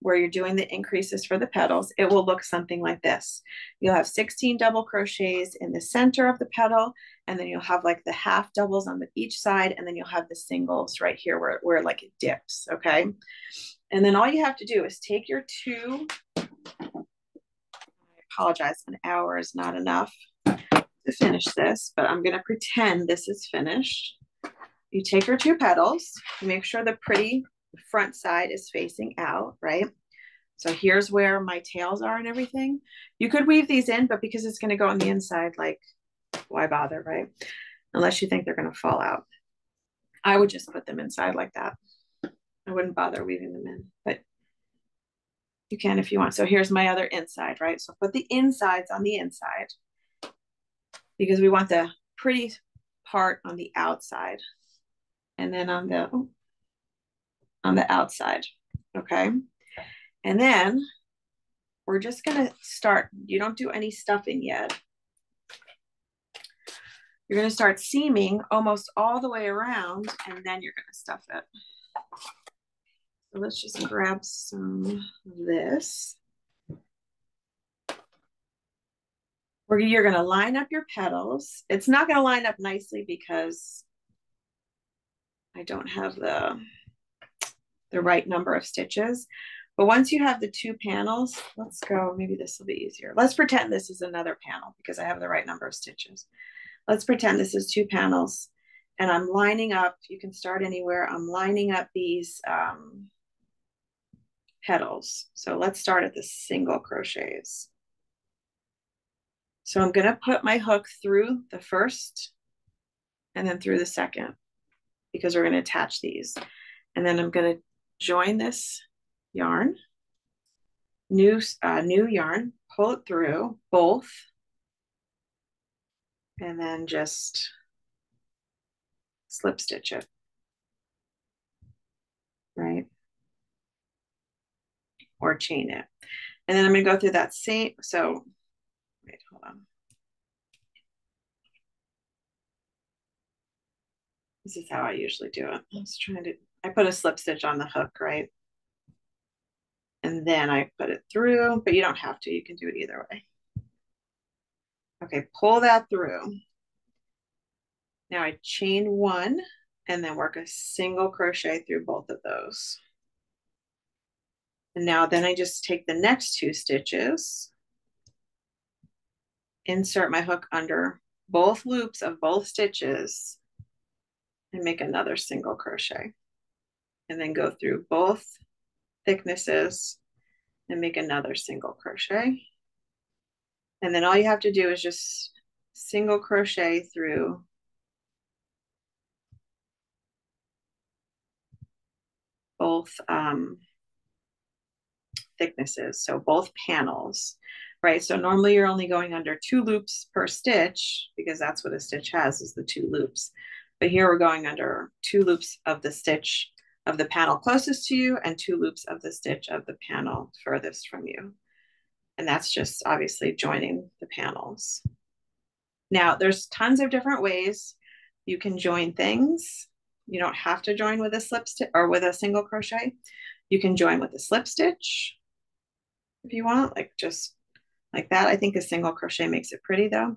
where you're doing the increases for the petals, it will look something like this. You'll have 16 double crochets in the center of the petal, and then you'll have like the half doubles on each side, and then you'll have the singles right here where like it dips, okay? And then all you have to do is take your 2, apologize, an hour is not enough to finish this, but I'm going to pretend this is finished. You take your 2 petals, make sure the pretty front side is facing out, right? So here's where my tails are and everything. You could weave these in, but because it's going to go on the inside, like, why bother, right? Unless you think they're going to fall out. I would just put them inside like that. I wouldn't bother weaving them in, but you can if you want. So here's my other inside, right? So put the insides on the inside because we want the pretty part on the outside, and then on the outside, okay? And then we're just gonna start, you don't do any stuffing yet. You're gonna start seaming almost all the way around, and then you're gonna stuff it. So let's just grab some of this. You're going to line up your petals. It's not going to line up nicely because I don't have the right number of stitches. But once you have the 2 panels, let's go. Maybe this will be easier. Let's pretend this is another panel because I have the right number of stitches. Let's pretend this is 2 panels. And I'm lining up, you can start anywhere. I'm lining up these petals. So let's start at the single crochets. So I'm gonna put my hook through the first and then through the second because we're gonna attach these. And then I'm gonna join this yarn, new yarn, pull it through both, and then just slip stitch it, right? Or chain it. And then I'm gonna go through that same, so wait, hold on. This is how I usually do it. I was trying to, I put a slip stitch on the hook, right? And then I put it through, but you don't have to, you can do it either way. Okay, pull that through. Now I chain one and then work a single crochet through both of those. And now then I just take the next two stitches, insert my hook under both loops of both stitches, and make another single crochet, and then go through both thicknesses and make another single crochet. And then all you have to do is just single crochet through both thicknesses, so both panels, right? So normally you're only going under two loops per stitch, because that's what a stitch has, is the two loops. But here we're going under two loops of the stitch of the panel closest to you and two loops of the stitch of the panel furthest from you. And that's just obviously joining the panels. Now there's tons of different ways you can join things. You don't have to join with a slip stitch or with a single crochet. You can join with a slip stitch if you want, like just like that. I think a single crochet makes it pretty though.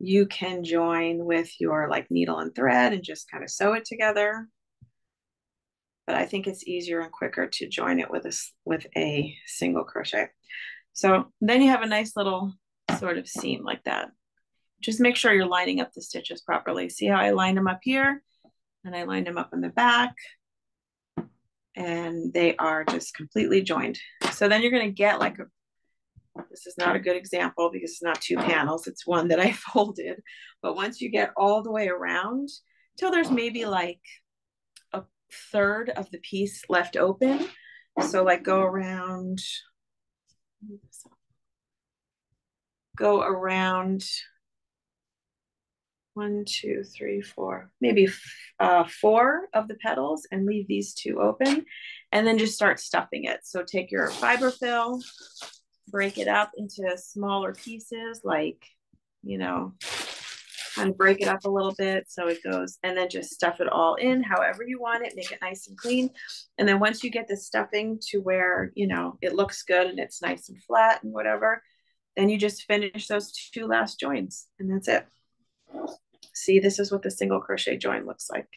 You can join with your like needle and thread and just kind of sew it together. But I think it's easier and quicker to join it with a single crochet. So then you have a nice little sort of seam like that. Just make sure you're lining up the stitches properly. See how I lined them up here and I lined them up in the back, and they are just completely joined. So then you're gonna get like a, this is not a good example because it's not two panels, it's one that I folded. But once you get all the way around till there's maybe like a third of the piece left open. So like go around 1, 2, 3, 4, maybe four of the petals, and leave these two open, and then just start stuffing it. So take your fiberfill, break it up into smaller pieces, like, you know, kind of break it up a little bit so it goes, and then just stuff it all in however you want it, make it nice and clean. And then once you get the stuffing to where, you know, it looks good and it's nice and flat and whatever, then you just finish those two last joins, and that's it. See, this is what the single crochet join looks like.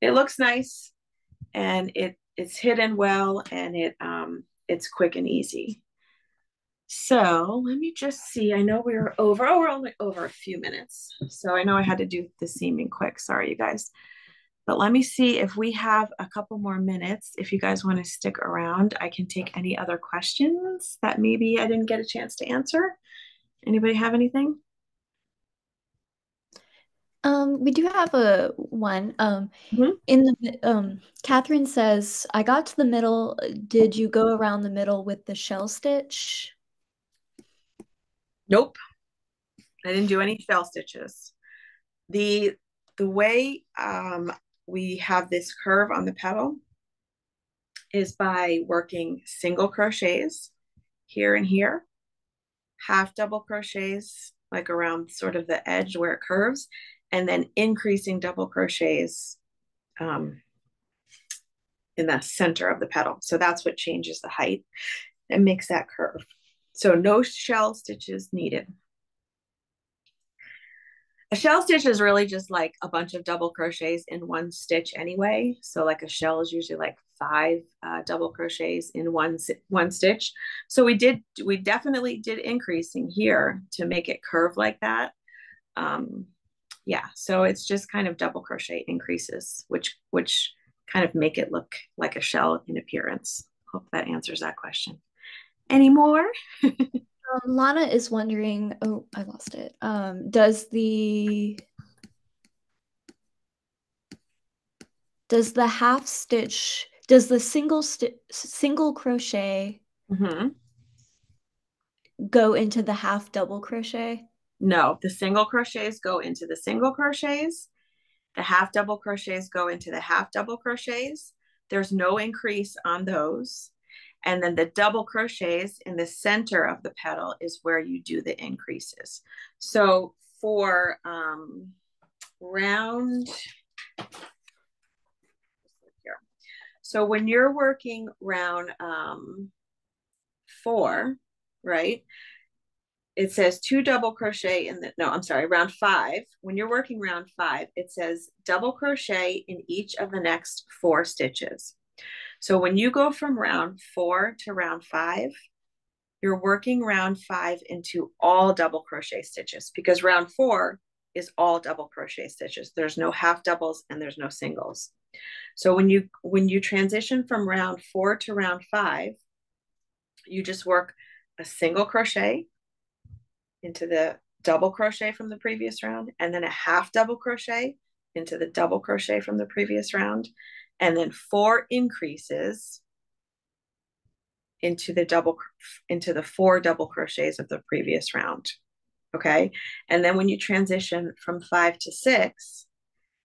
It looks nice, and it's hidden well, and it's quick and easy. So let me just see. I know we're over. Oh, we're only over a few minutes. So I know I had to do the seaming quick. Sorry, you guys. But let me see if we have a couple more minutes. If you guys want to stick around, I can take any other questions that maybe I didn't get a chance to answer. Anybody have anything? We do have a one. In the Catherine says, I got to the middle. Did you go around the middle with the shell stitch? Nope, I didn't do any shell stitches. The way we have this curve on the petal is by working single crochets here and here, half double crochets, like around sort of the edge where it curves, and then increasing double crochets in the center of the petal. So that's what changes the height and makes that curve. So no shell stitches needed. A shell stitch is really just like a bunch of double crochets in one stitch anyway. So like a shell is usually like five double crochets in one stitch. So we definitely did increasing here to make it curve like that. Yeah, so it's just kind of double crochet increases, which kind of make it look like a shell in appearance. Hope that answers that question. Any more? Lana is wondering, oh, I lost it. Does the half stitch Does the single crochet go into the half double crochet? No, the single crochets go into the single crochets. The half double crochets go into the half double crochets. There's no increase on those. And then the double crochets in the center of the petal is where you do the increases. So for round, so when you're working round 4, right? It says 2 double crochet in the, no, I'm sorry, round 5. When you're working round 5, it says double crochet in each of the next 4 stitches. So when you go from round 4 to round 5, you're working round 5 into all double crochet stitches, because round 4 is all double crochet stitches. There's no half doubles and there's no singles. So when you transition from round 4 to round 5, you just work a single crochet into the double crochet from the previous round, and then a half double crochet into the double crochet from the previous round, and then 4 increases into the 4 double crochets of the previous round. Okay. And then when you transition from 5 to 6,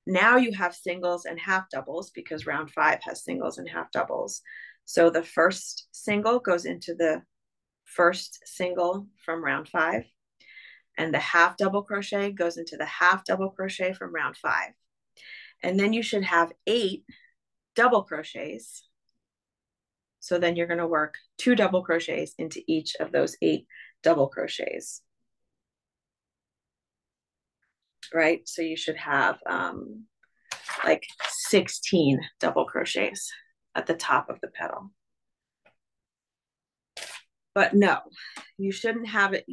now you have singles and half doubles, because round 5 has singles and half doubles. So the first single goes into the first single from round 5. And the half double crochet goes into the half double crochet from round 5. And then you should have 8 double crochets. So then you're going to work 2 double crochets into each of those 8 double crochets. Right? So you should have like 16 double crochets at the top of the petal. But no, you shouldn't have it.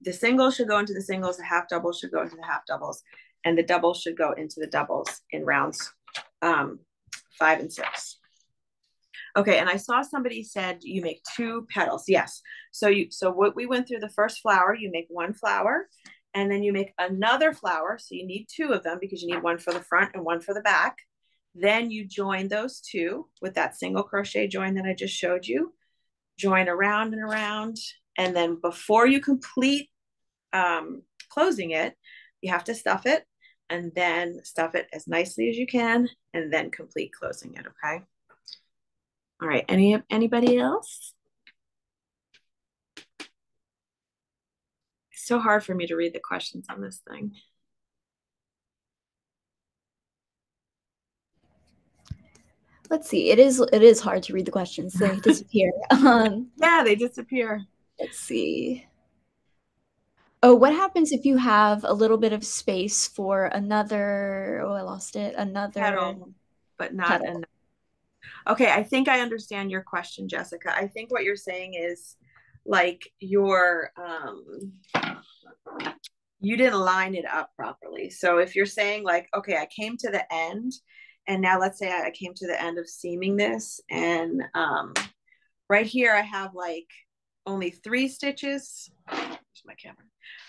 The singles should go into the singles, the half doubles should go into the half doubles, and the doubles should go into the doubles in rounds 5 and 6. Okay, and I saw somebody said you make 2 petals. Yes, so what we went through, the first flower, you make 1 flower, and then you make another flower. So you need 2 of them, because you need 1 for the front and 1 for the back. Then you join those 2 with that single crochet join that I just showed you. Join around and around, and then before you complete closing it, you have to stuff it, and then stuff it as nicely as you can, and then complete closing it. Okay. All right. Anybody else? It's so hard for me to read the questions on this thing. Let's see. It is hard to read the questions. They disappear. Yeah, they disappear. Let's see. Oh, what happens if you have a little bit of space for another? Oh, I lost it. Another petal, but not another. Okay, I think I understand your question, Jessica. I think what you're saying is, like, your you didn't line it up properly. So if you're saying, like, okay, I came to the end. And now let's say I came to the end of seaming this, and right here I have like only 3 stitches. Here's my camera.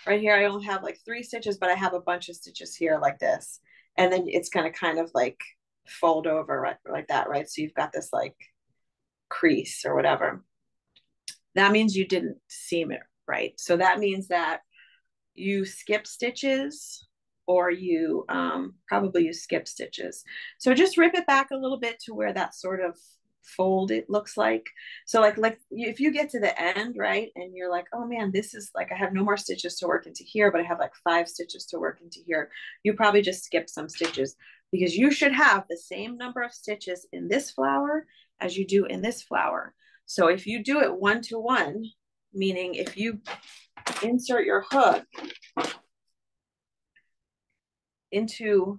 Right here I only have like 3 stitches, but I have a bunch of stitches here like this. And then it's going to kind of like fold over right, like that, right? So you've got this like crease or whatever. That means you didn't seam it right. So that means that you skip stitches, or you probably you skip stitches. So just rip it back a little bit to where that sort of fold it looks like. So like if you get to the end, right, and you're like, oh man, this is like, I have no more stitches to work into here, but I have like 5 stitches to work into here. You probably just skip some stitches, because you should have the same number of stitches in this flower as you do in this flower. So if you do it 1-to-1, meaning if you insert your hook into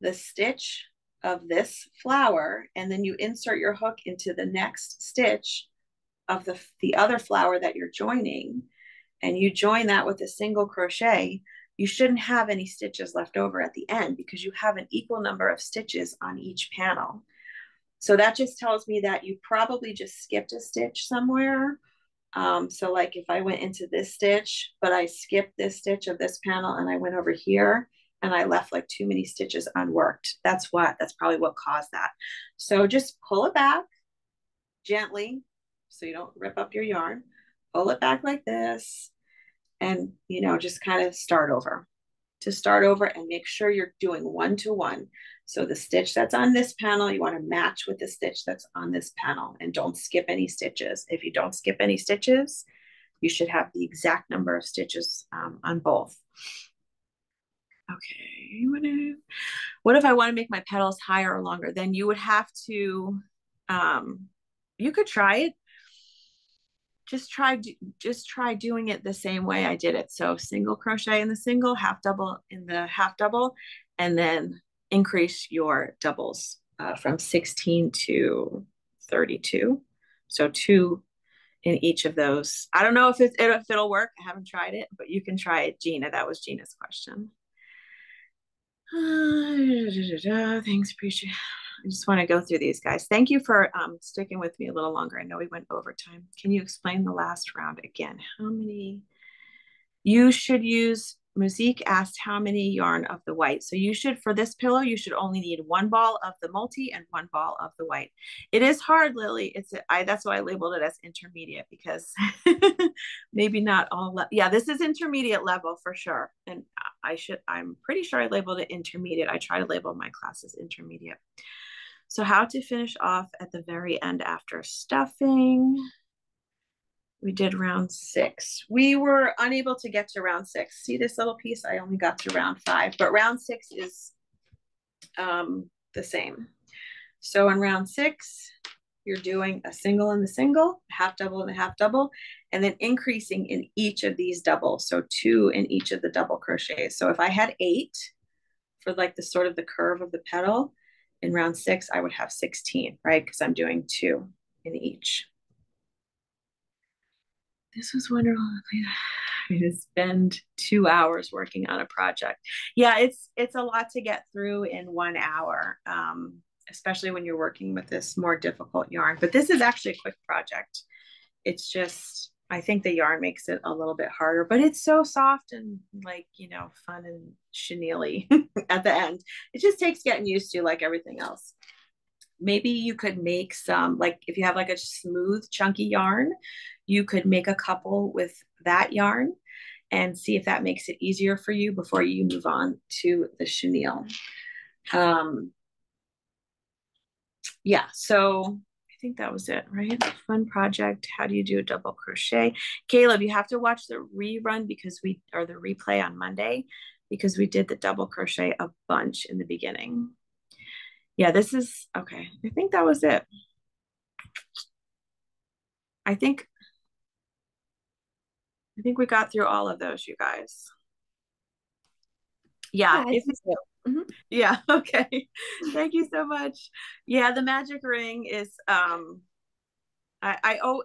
the stitch of this flower, and then you insert your hook into the next stitch of the other flower that you're joining, and you join that with a single crochet, you shouldn't have any stitches left over at the end, because you have an equal number of stitches on each panel. So that just tells me that you probably just skipped a stitch somewhere. So like if I went into this stitch, but I skipped this stitch of this panel and I went over here, and I left like too many stitches unworked. That's probably what caused that. So just pull it back gently so you don't rip up your yarn. Pull it back like this and, you know, just kind of start over and make sure you're doing one-to-one. So the stitch that's on this panel, you want to match with the stitch that's on this panel, and don't skip any stitches. If you don't skip any stitches, you should have the exact number of stitches on both. Okay, what if I want to make my petals higher or longer? Then you would have to, you could try it. Just try doing it the same way I did it. So single crochet in the single, half double in the half double, and then increase your doubles from 16 to 32. So 2 in each of those. I don't know if it'll work. I haven't tried it, but you can try it, Gina. That was Gina's question. Thanks, appreciate it. I just want to go through these, guys. Thank you for sticking with me a little longer. I know we went over time. Can you explain the last round again? How many? You should use, Musique asked how many yarn of the white. So you should, for this pillow, you should only need 1 ball of the multi and 1 ball of the white. It is hard, Lily. That's why I labeled it as intermediate, because maybe not all. Yeah, this is intermediate level for sure. And I'm pretty sure I labeled it intermediate. I try to label my classes intermediate. So how to finish off at the very end after stuffing. We did round 6. We were unable to get to round 6. See this little piece? I only got to round 5, but round 6 is the same. So in round 6, you're doing a single in the single, half double in the half double, and then increasing in each of these doubles. So 2 in each of the double crochets. So if I had 8 for like the sort of the curve of the petal, in round 6, I would have 16, right? Because I'm doing 2 in each. This was wonderful. I just spend 2 hours working on a project. Yeah, it's a lot to get through in 1 hour, especially when you're working with this more difficult yarn. But this is actually a quick project. It's just, I think the yarn makes it a little bit harder, but it's so soft and like, you know, fun and chenille-y at the end. It just takes getting used to, like everything else. Maybe you could make some, like if you have like a smooth chunky yarn, you could make a couple with that yarn and see if that makes it easier for you before you move on to the chenille. Yeah, so I think that was it, right? Fun project. How do you do a double crochet? Caleb, you have to watch the rerun or the replay on Monday, because we did the double crochet a bunch in the beginning. Yeah, this is okay. I think that was it. I think we got through all of those, you guys. Yeah. Yeah, mm-hmm. Yeah. Okay. Thank you so much. Yeah. The magic ring is, I owe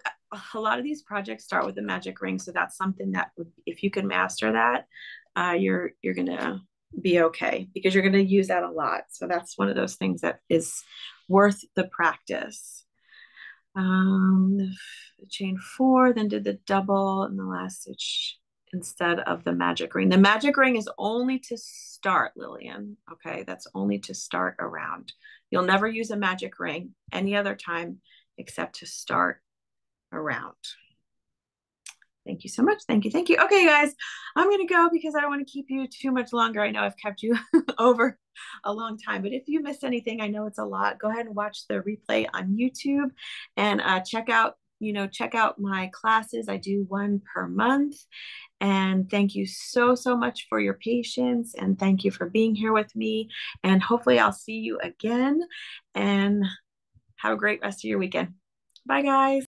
a lot of these projects start with the magic ring. So that's something that if you can master that, you're going to be okay, because you're going to use that a lot. So that's one of those things that is worth the practice. Chain 4, then did the double in the last stitch instead of the magic ring. The magic ring is only to start, Lillian. Okay, that's only to start a round. You'll never use a magic ring any other time except to start a round. Thank you so much. Thank you. Thank you. Okay, guys, I'm going to go because I don't want to keep you too much longer. I know I've kept you over a long time, but if you missed anything, I know it's a lot. Go ahead and watch the replay on YouTube and check out my classes. I do 1 per month. And thank you so, so much for your patience. And thank you for being here with me. And hopefully I'll see you again. And have a great rest of your weekend. Bye, guys.